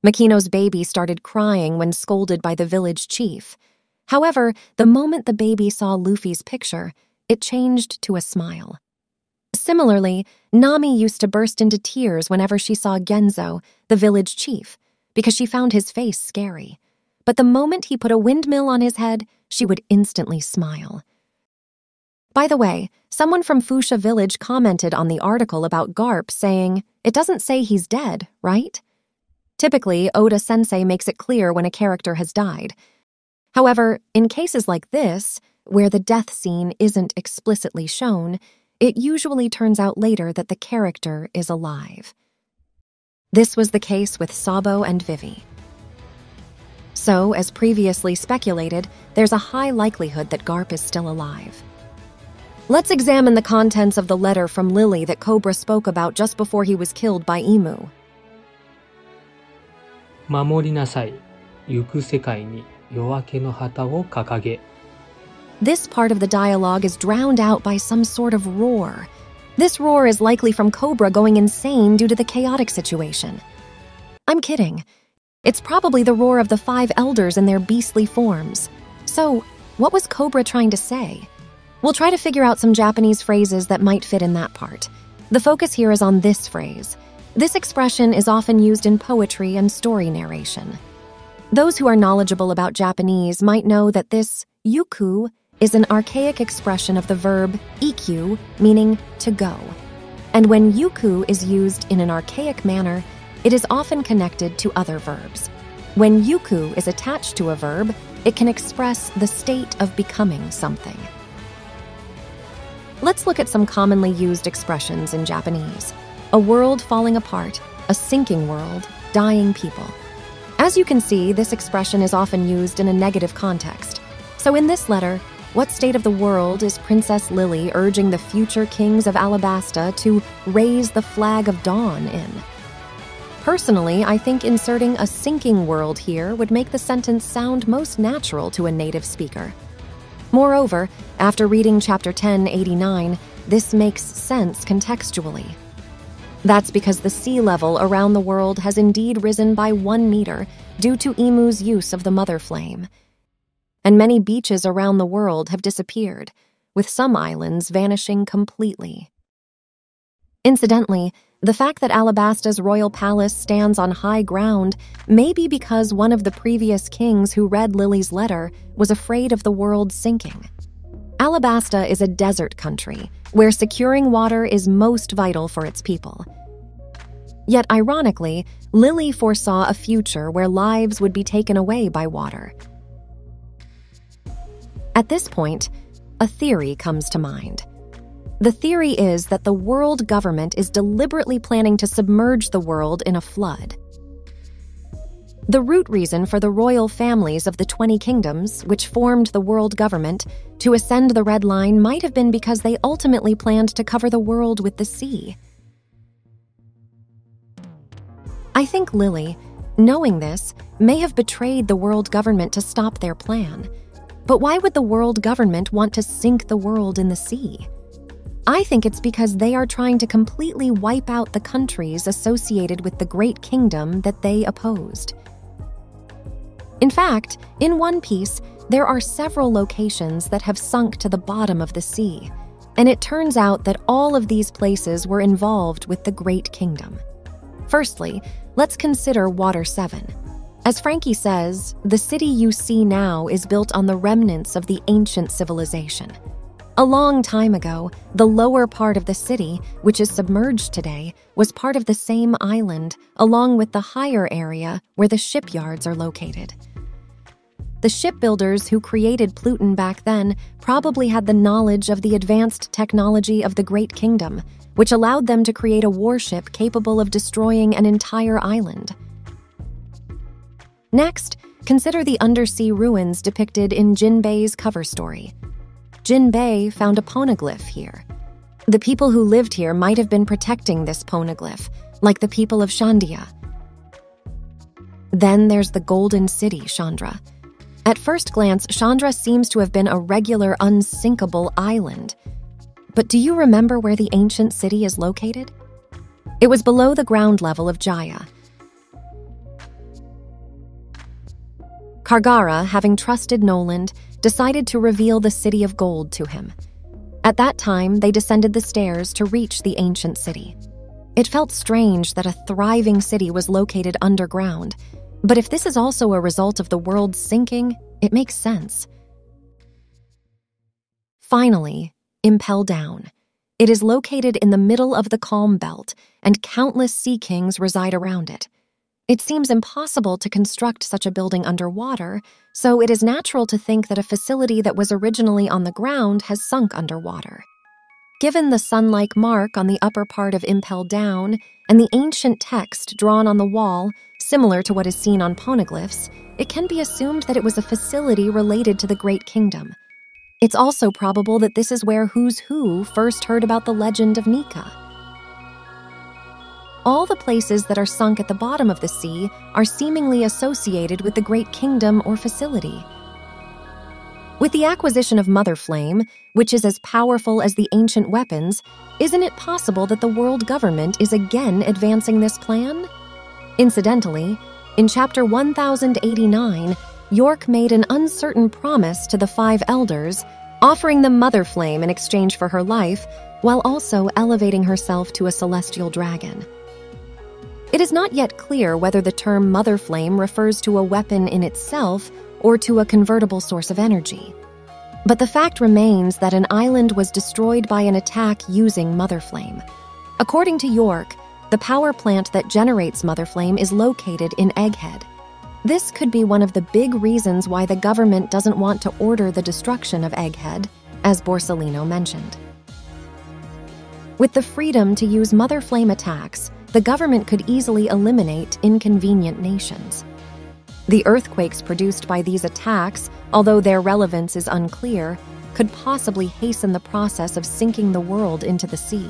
Makino's baby started crying when scolded by the village chief. However, the moment the baby saw Luffy's picture, it changed to a smile. Similarly, Nami used to burst into tears whenever she saw Genzo, the village chief, because she found his face scary. But the moment he put a windmill on his head, she would instantly smile. By the way, someone from Fuchsia Village commented on the article about Garp saying, "It doesn't say he's dead, right?" Typically, Oda-sensei makes it clear when a character has died. However, in cases like this, where the death scene isn't explicitly shown, it usually turns out later that the character is alive. This was the case with Sabo and Vivi. So, as previously speculated, there's a high likelihood that Garp is still alive. Let's examine the contents of the letter from Lily that Cobra spoke about just before he was killed by Emu. Mamori nasai, yuku sekai ni yoake no hata wo kakage. This part of the dialogue is drowned out by some sort of roar. This roar is likely from Cobra going insane due to the chaotic situation. I'm kidding. It's probably the roar of the five elders in their beastly forms. So, what was Cobra trying to say? We'll try to figure out some Japanese phrases that might fit in that part. The focus here is on this phrase. This expression is often used in poetry and story narration. Those who are knowledgeable about Japanese might know that this yuku is an archaic expression of the verb ikyu, meaning to go. And when yuku is used in an archaic manner, it is often connected to other verbs. When yuku is attached to a verb, it can express the state of becoming something. Let's look at some commonly used expressions in Japanese. A world falling apart, a sinking world, dying people. As you can see, this expression is often used in a negative context. So in this letter, what state of the world is Princess Lily urging the future kings of Alabasta to raise the flag of dawn in? Personally, I think inserting a sinking world here would make the sentence sound most natural to a native speaker. Moreover, after reading Chapter ten eighty-nine, this makes sense contextually. That's because the sea level around the world has indeed risen by one meter due to Emu's use of the Mother Flame. And many beaches around the world have disappeared, with some islands vanishing completely. Incidentally, the fact that Alabasta's royal palace stands on high ground may be because one of the previous kings who read Lily's letter was afraid of the world sinking. Alabasta is a desert country where securing water is most vital for its people. Yet ironically, Lily foresaw a future where lives would be taken away by water. At this point, a theory comes to mind. The theory is that the world government is deliberately planning to submerge the world in a flood. The root reason for the royal families of the twenty kingdoms, which formed the world government, to ascend the Red Line might have been because they ultimately planned to cover the world with the sea. I think Lily, knowing this, may have betrayed the world government to stop their plan. But why would the world government want to sink the world in the sea? I think it's because they are trying to completely wipe out the countries associated with the Great Kingdom that they opposed. In fact, in One Piece, there are several locations that have sunk to the bottom of the sea, and it turns out that all of these places were involved with the Great Kingdom. Firstly, let's consider Water seven. As Frankie says, the city you see now is built on the remnants of the ancient civilization. A long time ago, the lower part of the city, which is submerged today, was part of the same island, along with the higher area where the shipyards are located. The shipbuilders who created Pluton back then probably had the knowledge of the advanced technology of the Great Kingdom, which allowed them to create a warship capable of destroying an entire island. Next, consider the undersea ruins depicted in Jinbei's cover story. Jinbei found a poneglyph here. The people who lived here might have been protecting this poneglyph, like the people of Shandia. Then there's the Golden City, Chandra. At first glance, Chandra seems to have been a regular, unsinkable island. But do you remember where the ancient city is located? It was below the ground level of Jaya. Kargara, having trusted Noland, decided to reveal the City of Gold to him. At that time, they descended the stairs to reach the ancient city. It felt strange that a thriving city was located underground, but if this is also a result of the world sinking, it makes sense. Finally, Impel Down. It is located in the middle of the Calm Belt, and countless sea kings reside around it. It seems impossible to construct such a building underwater, so it is natural to think that a facility that was originally on the ground has sunk underwater. Given the sun-like mark on the upper part of Impel Down and the ancient text drawn on the wall, similar to what is seen on poneglyphs, it can be assumed that it was a facility related to the Great Kingdom. It's also probable that this is where Who's Who first heard about the legend of Nika. All the places that are sunk at the bottom of the sea are seemingly associated with the Great Kingdom or facility. With the acquisition of Mother Flame, which is as powerful as the ancient weapons, isn't it possible that the world government is again advancing this plan? Incidentally, in chapter one thousand eighty-nine, York made an uncertain promise to the five elders, offering them Mother Flame in exchange for her life, while also elevating herself to a celestial dragon. It is not yet clear whether the term Mother Flame refers to a weapon in itself or to a convertible source of energy. But the fact remains that an island was destroyed by an attack using Mother Flame. According to York, the power plant that generates Mother Flame is located in Egghead. This could be one of the big reasons why the government doesn't want to order the destruction of Egghead, as Borsellino mentioned. With the freedom to use Mother Flame attacks, the government could easily eliminate inconvenient nations. The earthquakes produced by these attacks, although their relevance is unclear, could possibly hasten the process of sinking the world into the sea.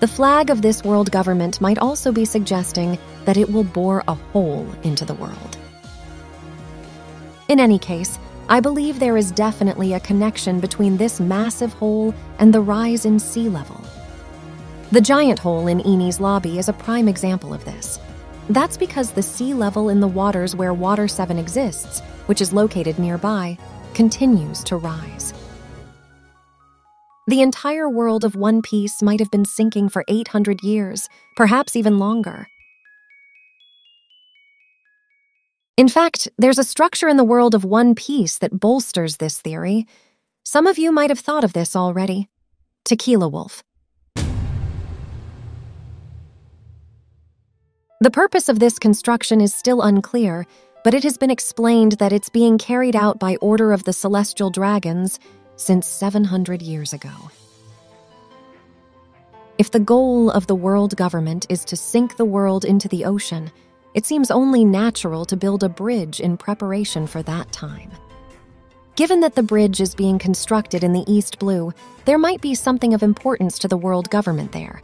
The flag of this world government might also be suggesting that it will bore a hole into the world. In any case, I believe there is definitely a connection between this massive hole and the rise in sea level. The giant hole in Eni's lobby is a prime example of this. That's because the sea level in the waters where Water seven exists, which is located nearby, continues to rise. The entire world of One Piece might have been sinking for eight hundred years, perhaps even longer. In fact, there's a structure in the world of One Piece that bolsters this theory. Some of you might have thought of this already. Tequila Wolf. The purpose of this construction is still unclear, but it has been explained that it's being carried out by order of the Celestial Dragons since seven hundred years ago. If the goal of the world government is to sink the world into the ocean, it seems only natural to build a bridge in preparation for that time. Given that the bridge is being constructed in the East Blue, there might be something of importance to the world government there.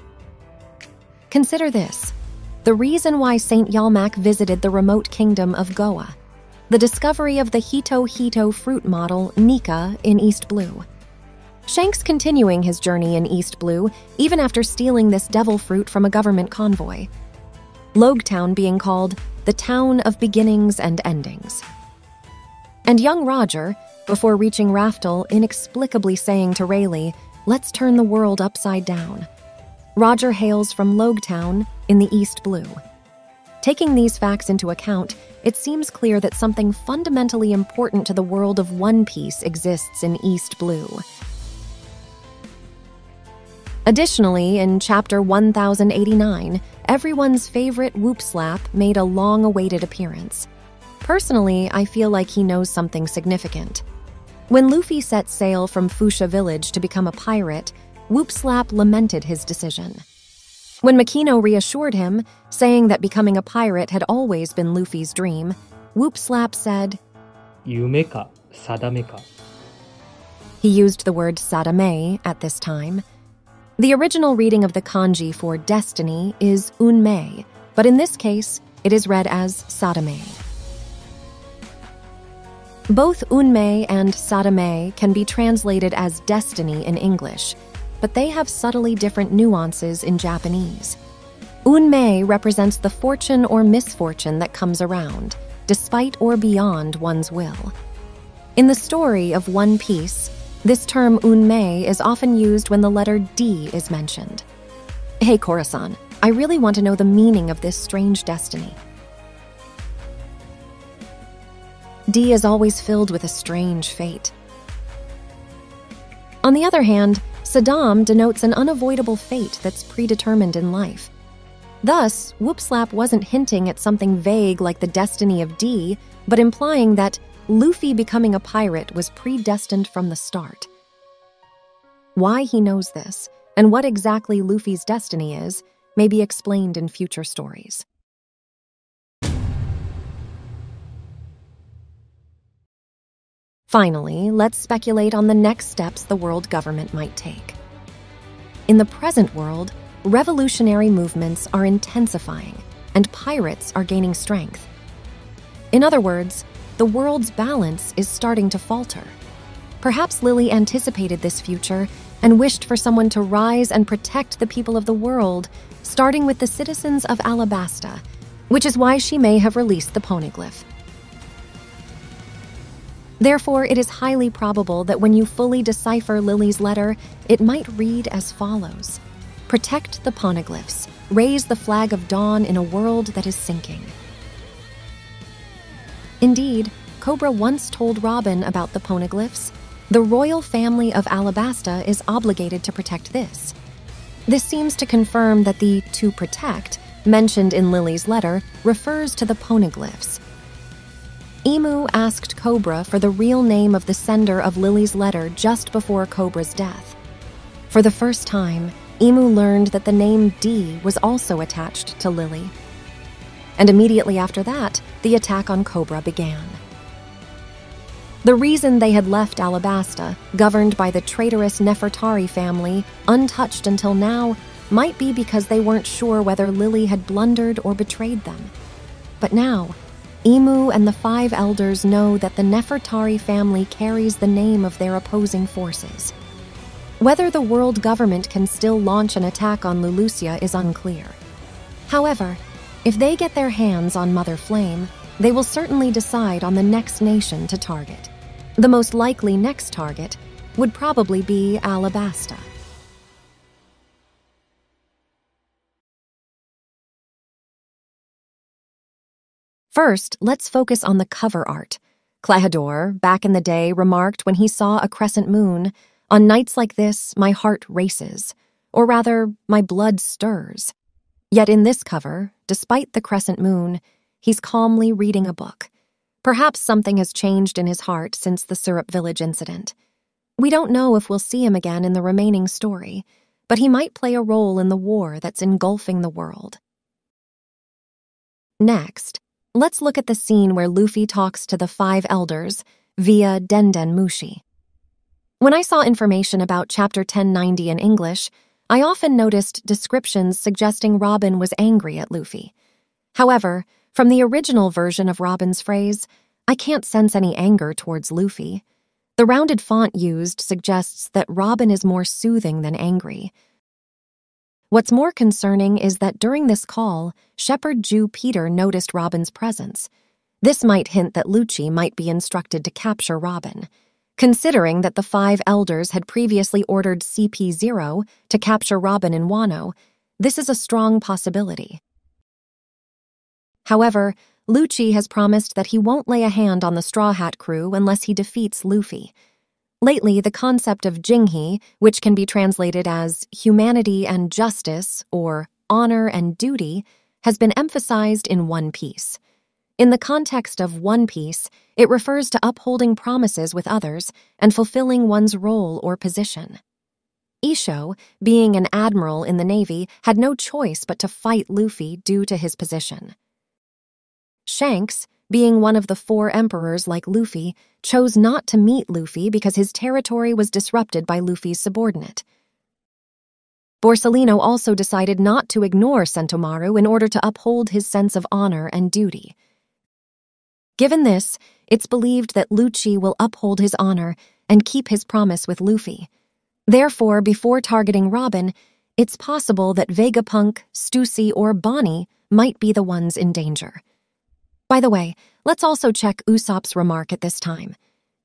Consider this. The reason why Saint Yalmak visited the remote kingdom of Goa. The discovery of the Hito-Hito fruit model, Nika, in East Blue. Shanks continuing his journey in East Blue, even after stealing this devil fruit from a government convoy. Logetown being called the Town of Beginnings and Endings. And young Roger, before reaching Raftel, inexplicably saying to Rayleigh, "Let's turn the world upside down." Roger hails from Logetown in the East Blue. Taking these facts into account, it seems clear that something fundamentally important to the world of One Piece exists in East Blue. Additionally, in chapter one thousand eighty-nine, everyone's favorite Whoop Slap made a long-awaited appearance. Personally, I feel like he knows something significant. When Luffy set sail from Fuchsia Village to become a pirate, Whoop Slap lamented his decision. When Makino reassured him, saying that becoming a pirate had always been Luffy's dream, Whoop Slap said, "Yumeka, sadameka." He used the word sadame at this time. The original reading of the kanji for destiny is unmei, but in this case, it is read as sadame. Both unmei and sadame can be translated as destiny in English, but they have subtly different nuances in Japanese. Unmei represents the fortune or misfortune that comes around, despite or beyond one's will. In the story of One Piece, this term unmei is often used when the letter D is mentioned. Hey Korasan, I really want to know the meaning of this strange destiny. D is always filled with a strange fate. On the other hand, Saddam denotes an unavoidable fate that's predetermined in life. Thus, Whoopslap wasn't hinting at something vague like the destiny of D, but implying that Luffy becoming a pirate was predestined from the start. Why he knows this, and what exactly Luffy's destiny is, may be explained in future stories. Finally, let's speculate on the next steps the world government might take. In the present world, revolutionary movements are intensifying, and pirates are gaining strength. In other words, the world's balance is starting to falter. Perhaps Lily anticipated this future and wished for someone to rise and protect the people of the world, starting with the citizens of Alabasta, which is why she may have released the poneglyph. Therefore, it is highly probable that when you fully decipher Lily's letter, it might read as follows. Protect the poneglyphs, raise the flag of dawn in a world that is sinking. Indeed, Cobra once told Robin about the poneglyphs. The royal family of Alabasta is obligated to protect this. This seems to confirm that the to protect mentioned in Lily's letter refers to the poneglyphs. Emu asked Cobra for the real name of the sender of Lily's letter just before Cobra's death. For the first time, Emu learned that the name D was also attached to Lily. And immediately after that, the attack on Cobra began. The reason they had left Alabasta, governed by the traitorous Nefertari family, untouched until now, might be because they weren't sure whether Lily had blundered or betrayed them. But now, Emu and the five elders know that the Nefertari family carries the name of their opposing forces. Whether the world government can still launch an attack on Lulusia is unclear. However, if they get their hands on Mother Flame, they will certainly decide on the next nation to target. The most likely next target would probably be Alabasta. First, let's focus on the cover art. Clahador, back in the day, remarked when he saw a crescent moon, "On nights like this, my heart races, or rather, my blood stirs." Yet in this cover, despite the crescent moon, he's calmly reading a book. Perhaps something has changed in his heart since the Syrup Village incident. We don't know if we'll see him again in the remaining story, but he might play a role in the war that's engulfing the world. Next, let's look at the scene where Luffy talks to the five elders via Denden Mushi. When I saw information about Chapter ten ninety in English, I often noticed descriptions suggesting Robin was angry at Luffy. However, from the original version of Robin's phrase, I can't sense any anger towards Luffy. The rounded font used suggests that Robin is more soothing than angry. What's more concerning is that during this call, Shepherd Jew Peter noticed Robin's presence. This might hint that Lucci might be instructed to capture Robin. Considering that the five elders had previously ordered C P zero to capture Robin in Wano, this is a strong possibility. However, Lucci has promised that he won't lay a hand on the Straw Hat crew unless he defeats Luffy. Lately, the concept of Jinghe, which can be translated as humanity and justice or honor and duty, has been emphasized in One Piece. In the context of One Piece, it refers to upholding promises with others and fulfilling one's role or position. Isho, being an admiral in the Navy, had no choice but to fight Luffy due to his position. Shanks, being one of the four emperors like Luffy, chose not to meet Luffy because his territory was disrupted by Luffy's subordinate. Borsellino also decided not to ignore Sentomaru in order to uphold his sense of honor and duty. Given this, it's believed that Lucci will uphold his honor and keep his promise with Luffy. Therefore, before targeting Robin, it's possible that Vegapunk, Stussy, or Bonnie might be the ones in danger. By the way, let's also check Usopp's remark at this time.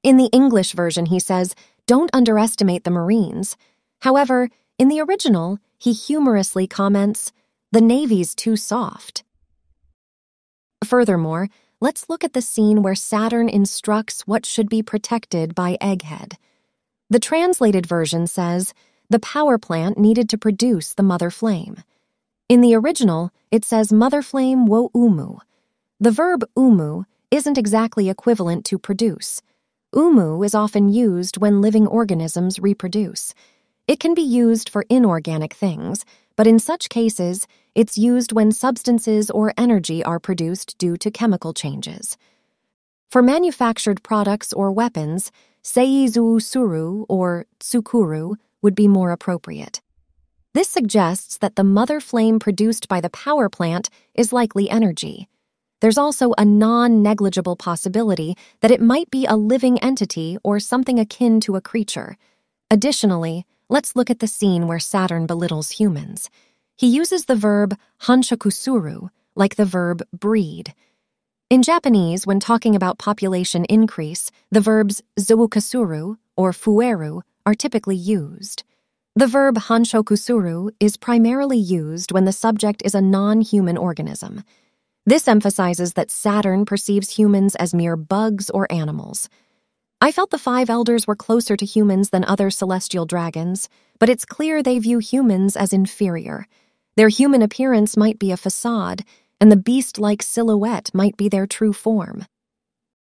In the English version, he says, "Don't underestimate the Marines." However, in the original, he humorously comments, "The Navy's too soft." Furthermore, let's look at the scene where Saturn instructs what should be protected by Egghead. The translated version says, "The power plant needed to produce the Mother Flame." In the original, it says, "Mother Flame wo umu." The verb umu isn't exactly equivalent to produce. Umu is often used when living organisms reproduce. It can be used for inorganic things, but in such cases, it's used when substances or energy are produced due to chemical changes. For manufactured products or weapons, Seizu Suru or Tsukuru would be more appropriate. This suggests that the mother flame produced by the power plant is likely energy. There's also a non-negligible possibility that it might be a living entity or something akin to a creature. Additionally, let's look at the scene where Saturn belittles humans. He uses the verb hanshakusuru, like the verb breed. In Japanese, when talking about population increase, the verbs zoukasuru or fueru are typically used. The verb hanshokusuru is primarily used when the subject is a non-human organism. This emphasizes that Saturn perceives humans as mere bugs or animals. I felt the five elders were closer to humans than other celestial dragons, but it's clear they view humans as inferior. Their human appearance might be a facade, and the beast-like silhouette might be their true form.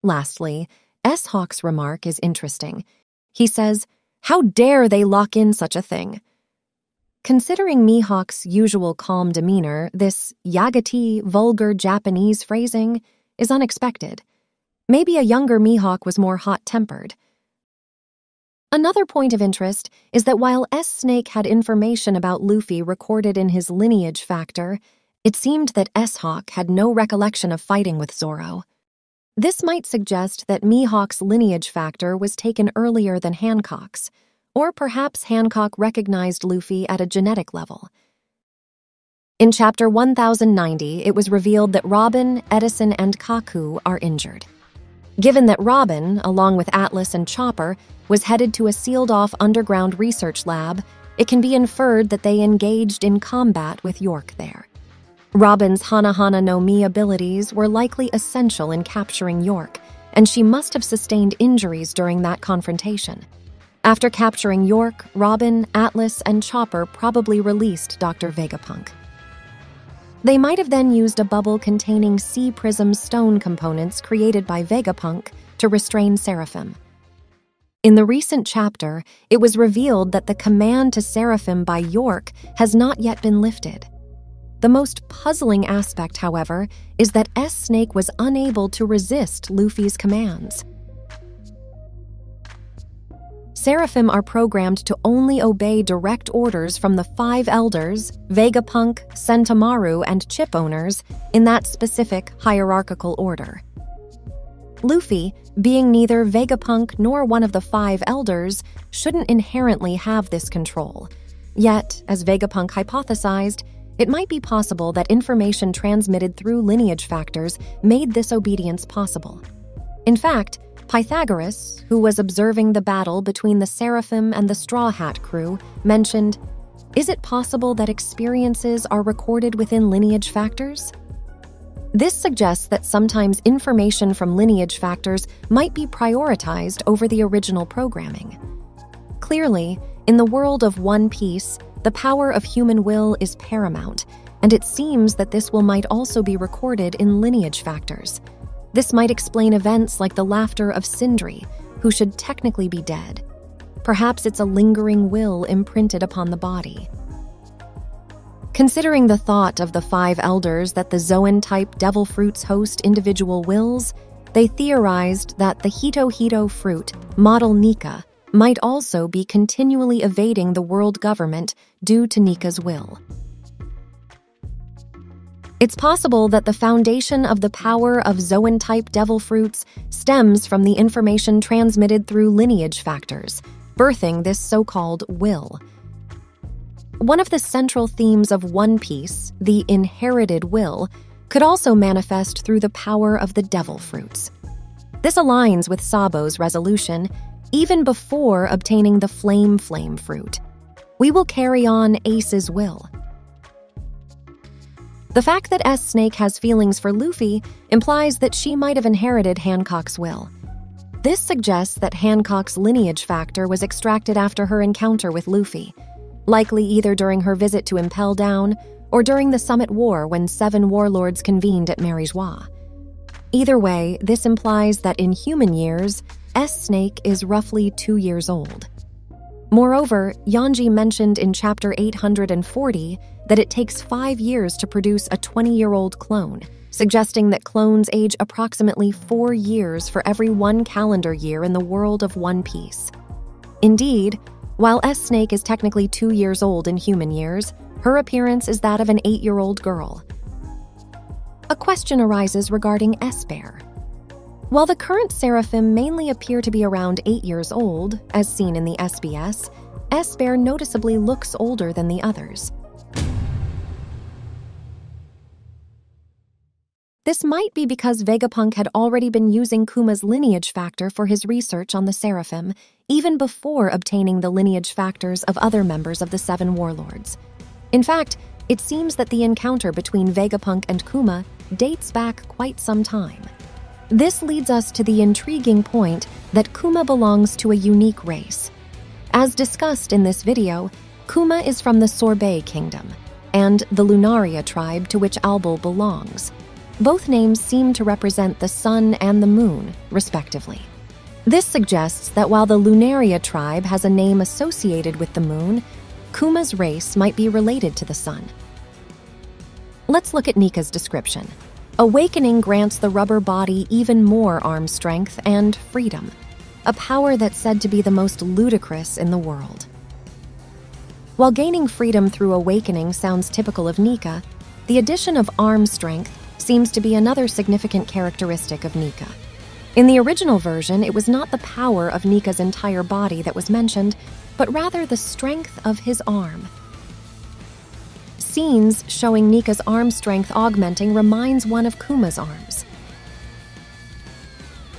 Lastly, S-Hawk's remark is interesting. He says, "How dare they lock in such a thing?" Considering Mihawk's usual calm demeanor, this yagati, vulgar Japanese phrasing is unexpected. Maybe a younger Mihawk was more hot-tempered. Another point of interest is that while S-Snake had information about Luffy recorded in his lineage factor, it seemed that S-Hawk had no recollection of fighting with Zoro. This might suggest that Mihawk's lineage factor was taken earlier than Hancock's, or perhaps Hancock recognized Luffy at a genetic level. In Chapter one thousand ninety, it was revealed that Robin, Edison, and Kaku are injured. Given that Robin, along with Atlas and Chopper, was headed to a sealed-off underground research lab, it can be inferred that they engaged in combat with York there. Robin's Hanahana no Mi abilities were likely essential in capturing York, and she must have sustained injuries during that confrontation. After capturing York, Robin, Atlas, and Chopper probably released Doctor Vegapunk. They might have then used a bubble containing Sea Prism stone components created by Vegapunk to restrain Seraphim. In the recent chapter, it was revealed that the command to Seraphim by York has not yet been lifted. The most puzzling aspect, however, is that S-Snake was unable to resist Luffy's commands. Seraphim are programmed to only obey direct orders from the five elders, Vegapunk, Sentomaru, and chip owners in that specific hierarchical order. Luffy, being neither Vegapunk nor one of the five elders, shouldn't inherently have this control. Yet, as Vegapunk hypothesized, it might be possible that information transmitted through lineage factors made this obedience possible. In fact, Pythagoras, who was observing the battle between the Seraphim and the Straw Hat crew, mentioned, "Is it possible that experiences are recorded within lineage factors?" This suggests that sometimes information from lineage factors might be prioritized over the original programming. Clearly, in the world of One Piece, the power of human will is paramount, and it seems that this will might also be recorded in lineage factors. This might explain events like the laughter of Sindri, who should technically be dead. Perhaps it's a lingering will imprinted upon the body. Considering the thought of the five elders that the Zoan-type devil fruits host individual wills, they theorized that the Hitohito fruit, model Nika, might also be continually evading the world government due to Nika's will. It's possible that the foundation of the power of Zoan-type devil fruits stems from the information transmitted through lineage factors, birthing this so-called will. One of the central themes of One Piece, the inherited will, could also manifest through the power of the devil fruits. This aligns with Sabo's resolution, even before obtaining the Flame Flame fruit. We will carry on Ace's will. The fact that S-Snake has feelings for Luffy implies that she might have inherited Hancock's will. This suggests that Hancock's lineage factor was extracted after her encounter with Luffy, likely either during her visit to Impel Down or during the Summit War when seven warlords convened at Mary Geoise. Either way, this implies that in human years, S-Snake is roughly two years old. Moreover, Yanji mentioned in chapter eight hundred forty that it takes five years to produce a twenty-year-old clone, suggesting that clones age approximately four years for every one calendar year in the world of One Piece. Indeed, while S-Snake is technically two years old in human years, her appearance is that of an eight-year-old girl. A question arises regarding S-Bear. While the current Seraphim mainly appear to be around eight years old, as seen in the S B S, S-Bear noticeably looks older than the others. This might be because Vegapunk had already been using Kuma's lineage factor for his research on the Seraphim, even before obtaining the lineage factors of other members of the Seven Warlords. In fact, it seems that the encounter between Vegapunk and Kuma dates back quite some time. This leads us to the intriguing point that Kuma belongs to a unique race. As discussed in this video, Kuma is from the Sorbet Kingdom and the Lunaria tribe to which Albul belongs. Both names seem to represent the sun and the moon, respectively. This suggests that while the Lunaria tribe has a name associated with the moon, Kuma's race might be related to the sun. Let's look at Nika's description. Awakening grants the rubber body even more arm strength and freedom, a power that's said to be the most ludicrous in the world. While gaining freedom through awakening sounds typical of Nika, the addition of arm strength seems to be another significant characteristic of Nika. In the original version, it was not the power of Nika's entire body that was mentioned, but rather the strength of his arm. Scenes showing Nika's arm strength augmenting reminds one of Kuma's arms.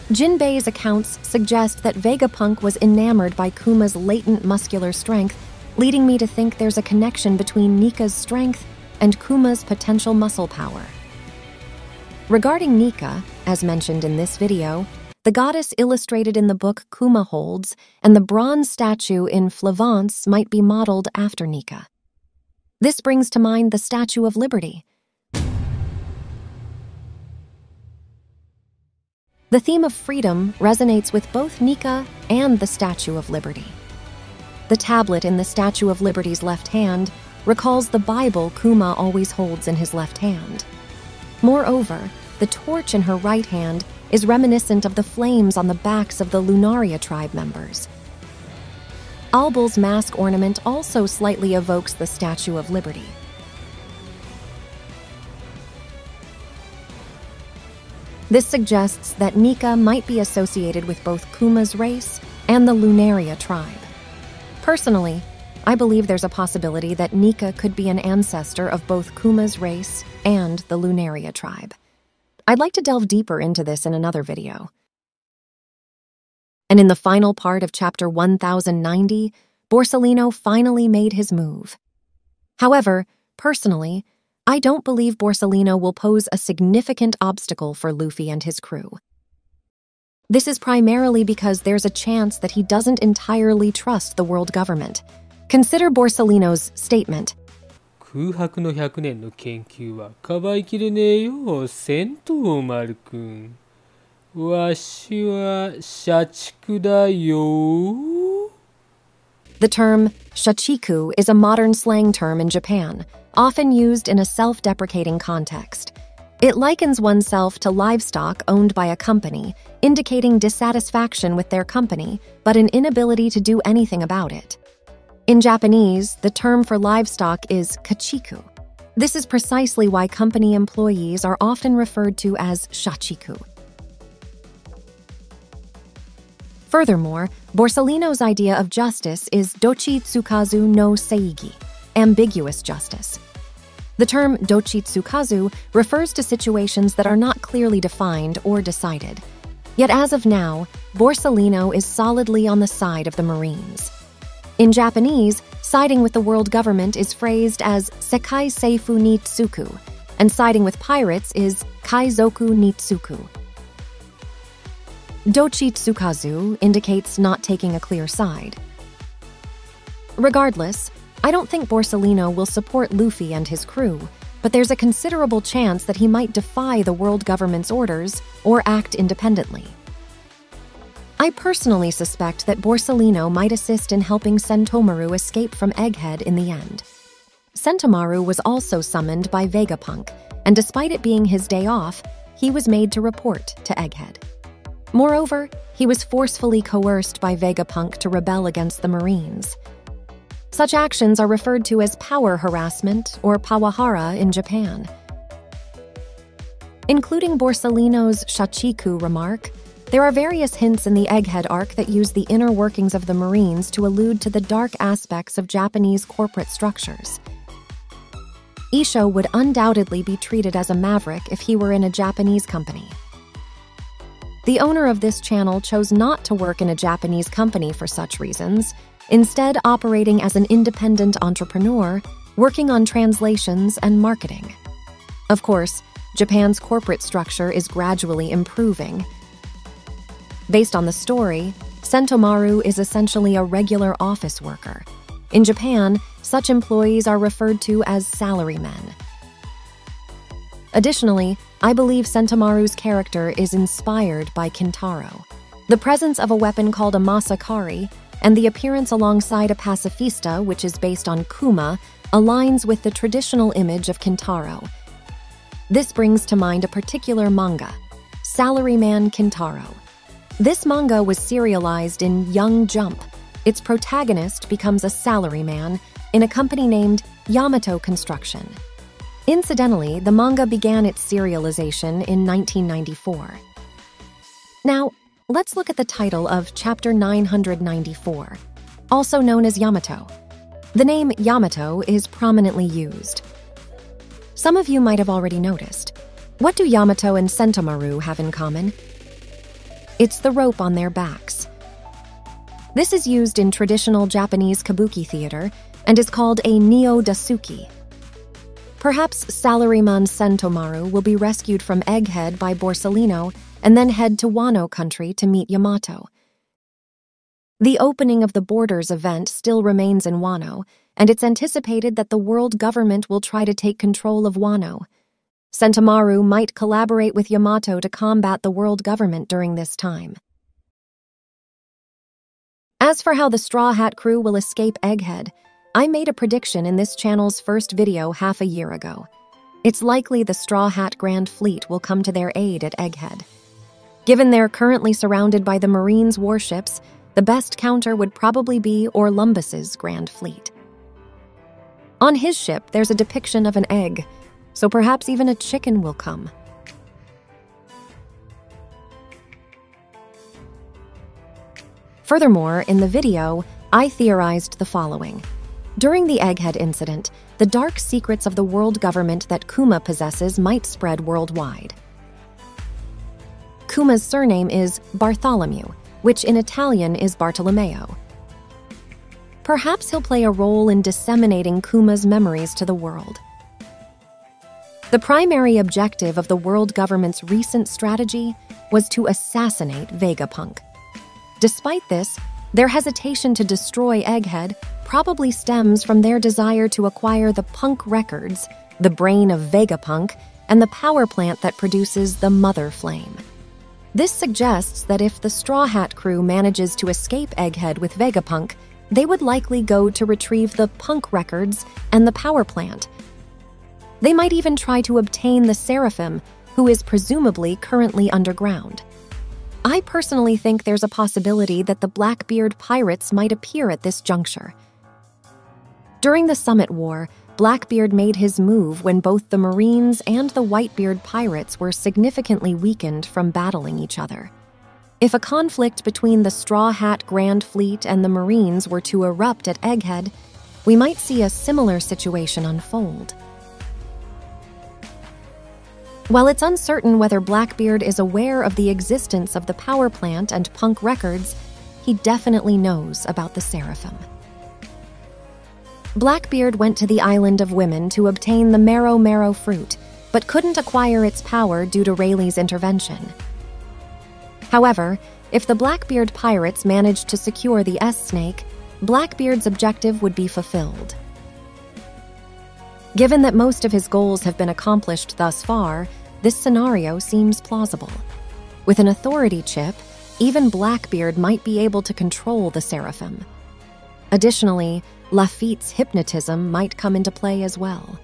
Jinbei's accounts suggest that Vegapunk was enamored by Kuma's latent muscular strength, leading me to think there's a connection between Nika's strength and Kuma's potential muscle power. Regarding Nika, as mentioned in this video, the goddess illustrated in the book Kuma holds and the bronze statue in Flavance might be modeled after Nika. This brings to mind the Statue of Liberty. The theme of freedom resonates with both Nika and the Statue of Liberty. The tablet in the Statue of Liberty's left hand recalls the Bible Kuma always holds in his left hand. Moreover, the torch in her right hand is reminiscent of the flames on the backs of the Lunaria tribe members. Albul's mask ornament also slightly evokes the Statue of Liberty. This suggests that Nika might be associated with both Kuma's race and the Lunaria tribe. Personally, I believe there's a possibility that Nika could be an ancestor of both Kuma's race and the Lunaria tribe. I'd like to delve deeper into this in another video. And in the final part of chapter one thousand ninety, Borsellino finally made his move. However, personally, I don't believe Borsellino will pose a significant obstacle for Luffy and his crew. This is primarily because there's a chance that he doesn't entirely trust the world government. Consider Borsellino's statement. The term shachiku is a modern slang term in Japan, often used in a self-deprecating context. It likens oneself to livestock owned by a company, indicating dissatisfaction with their company, but an inability to do anything about it. In Japanese, the term for livestock is kachiku. This is precisely why company employees are often referred to as shachiku. Furthermore, Borsellino's idea of justice is dochitsukazu no seigi, ambiguous justice. The term dochitsukazu refers to situations that are not clearly defined or decided. Yet as of now, Borsellino is solidly on the side of the Marines. In Japanese, siding with the world government is phrased as Sekai Seifu ni Tsuku, and siding with pirates is Kaizoku ni Tsuku. Dochitsukazu indicates not taking a clear side. Regardless, I don't think Borsellino will support Luffy and his crew, but there's a considerable chance that he might defy the world government's orders or act independently. I personally suspect that Borsellino might assist in helping Sentomaru escape from Egghead in the end. Sentomaru was also summoned by Vegapunk, and despite it being his day off, he was made to report to Egghead. Moreover, he was forcefully coerced by Vegapunk to rebel against the Marines. Such actions are referred to as power harassment or pawahara in Japan. Including Borsellino's Shachiku remark, there are various hints in the Egghead arc that use the inner workings of the Marines to allude to the dark aspects of Japanese corporate structures. Isho would undoubtedly be treated as a maverick if he were in a Japanese company. The owner of this channel chose not to work in a Japanese company for such reasons, instead operating as an independent entrepreneur, working on translations and marketing. Of course, Japan's corporate structure is gradually improving. Based on the story, Sentomaru is essentially a regular office worker. In Japan, such employees are referred to as salarymen. Additionally, I believe Sentomaru's character is inspired by Kintaro. The presence of a weapon called a Masakari and the appearance alongside a pacifista, which is based on Kuma, aligns with the traditional image of Kintaro. This brings to mind a particular manga, Salaryman Kintaro. This manga was serialized in Young Jump. Its protagonist becomes a salaryman in a company named Yamato Construction. Incidentally, the manga began its serialization in nineteen ninety-four. Now, let's look at the title of Chapter nine hundred ninety-four, also known as Yamato. The name Yamato is prominently used. Some of you might have already noticed. What do Yamato and Sentomaru have in common? It's the rope on their backs. This is used in traditional Japanese kabuki theater and is called a nyo-dasuki. Perhaps salaryman Sentomaru will be rescued from Egghead by Borsellino and then head to Wano country to meet Yamato. The opening of the borders event still remains in Wano, and it's anticipated that the world government will try to take control of Wano. Sentomaru might collaborate with Yamato to combat the world government during this time. As for how the Straw Hat crew will escape Egghead, I made a prediction in this channel's first video half a year ago. It's likely the Straw Hat Grand Fleet will come to their aid at Egghead. Given they're currently surrounded by the Marines' warships, the best counter would probably be Orlumbus's Grand Fleet. On his ship, there's a depiction of an egg, so perhaps even a chicken will come. Furthermore, in the video, I theorized the following. During the Egghead incident, the dark secrets of the world government that Kuma possesses might spread worldwide. Kuma's surname is Bartholomew, which in Italian is Bartolomeo. Perhaps he'll play a role in disseminating Kuma's memories to the world. The primary objective of the world government's recent strategy was to assassinate Vegapunk. Despite this, their hesitation to destroy Egghead probably stems from their desire to acquire the Punk Records, the brain of Vegapunk, and the power plant that produces the Mother Flame. This suggests that if the Straw Hat crew manages to escape Egghead with Vegapunk, they would likely go to retrieve the Punk Records and the power plant. They might even try to obtain the Seraphim, who is presumably currently underground. I personally think there's a possibility that the Blackbeard pirates might appear at this juncture. During the Summit War, Blackbeard made his move when both the Marines and the Whitebeard pirates were significantly weakened from battling each other. If a conflict between the Straw Hat Grand Fleet and the Marines were to erupt at Egghead, we might see a similar situation unfold. While it's uncertain whether Blackbeard is aware of the existence of the power plant and Punk Records, he definitely knows about the Seraphim. Blackbeard went to the Island of Women to obtain the Marrow Marrow fruit, but couldn't acquire its power due to Rayleigh's intervention. However, if the Blackbeard pirates managed to secure the S-Snake, Blackbeard's objective would be fulfilled. Given that most of his goals have been accomplished thus far, this scenario seems plausible. With an authority chip, even Blackbeard might be able to control the Seraphim. Additionally, Lafitte's hypnotism might come into play as well.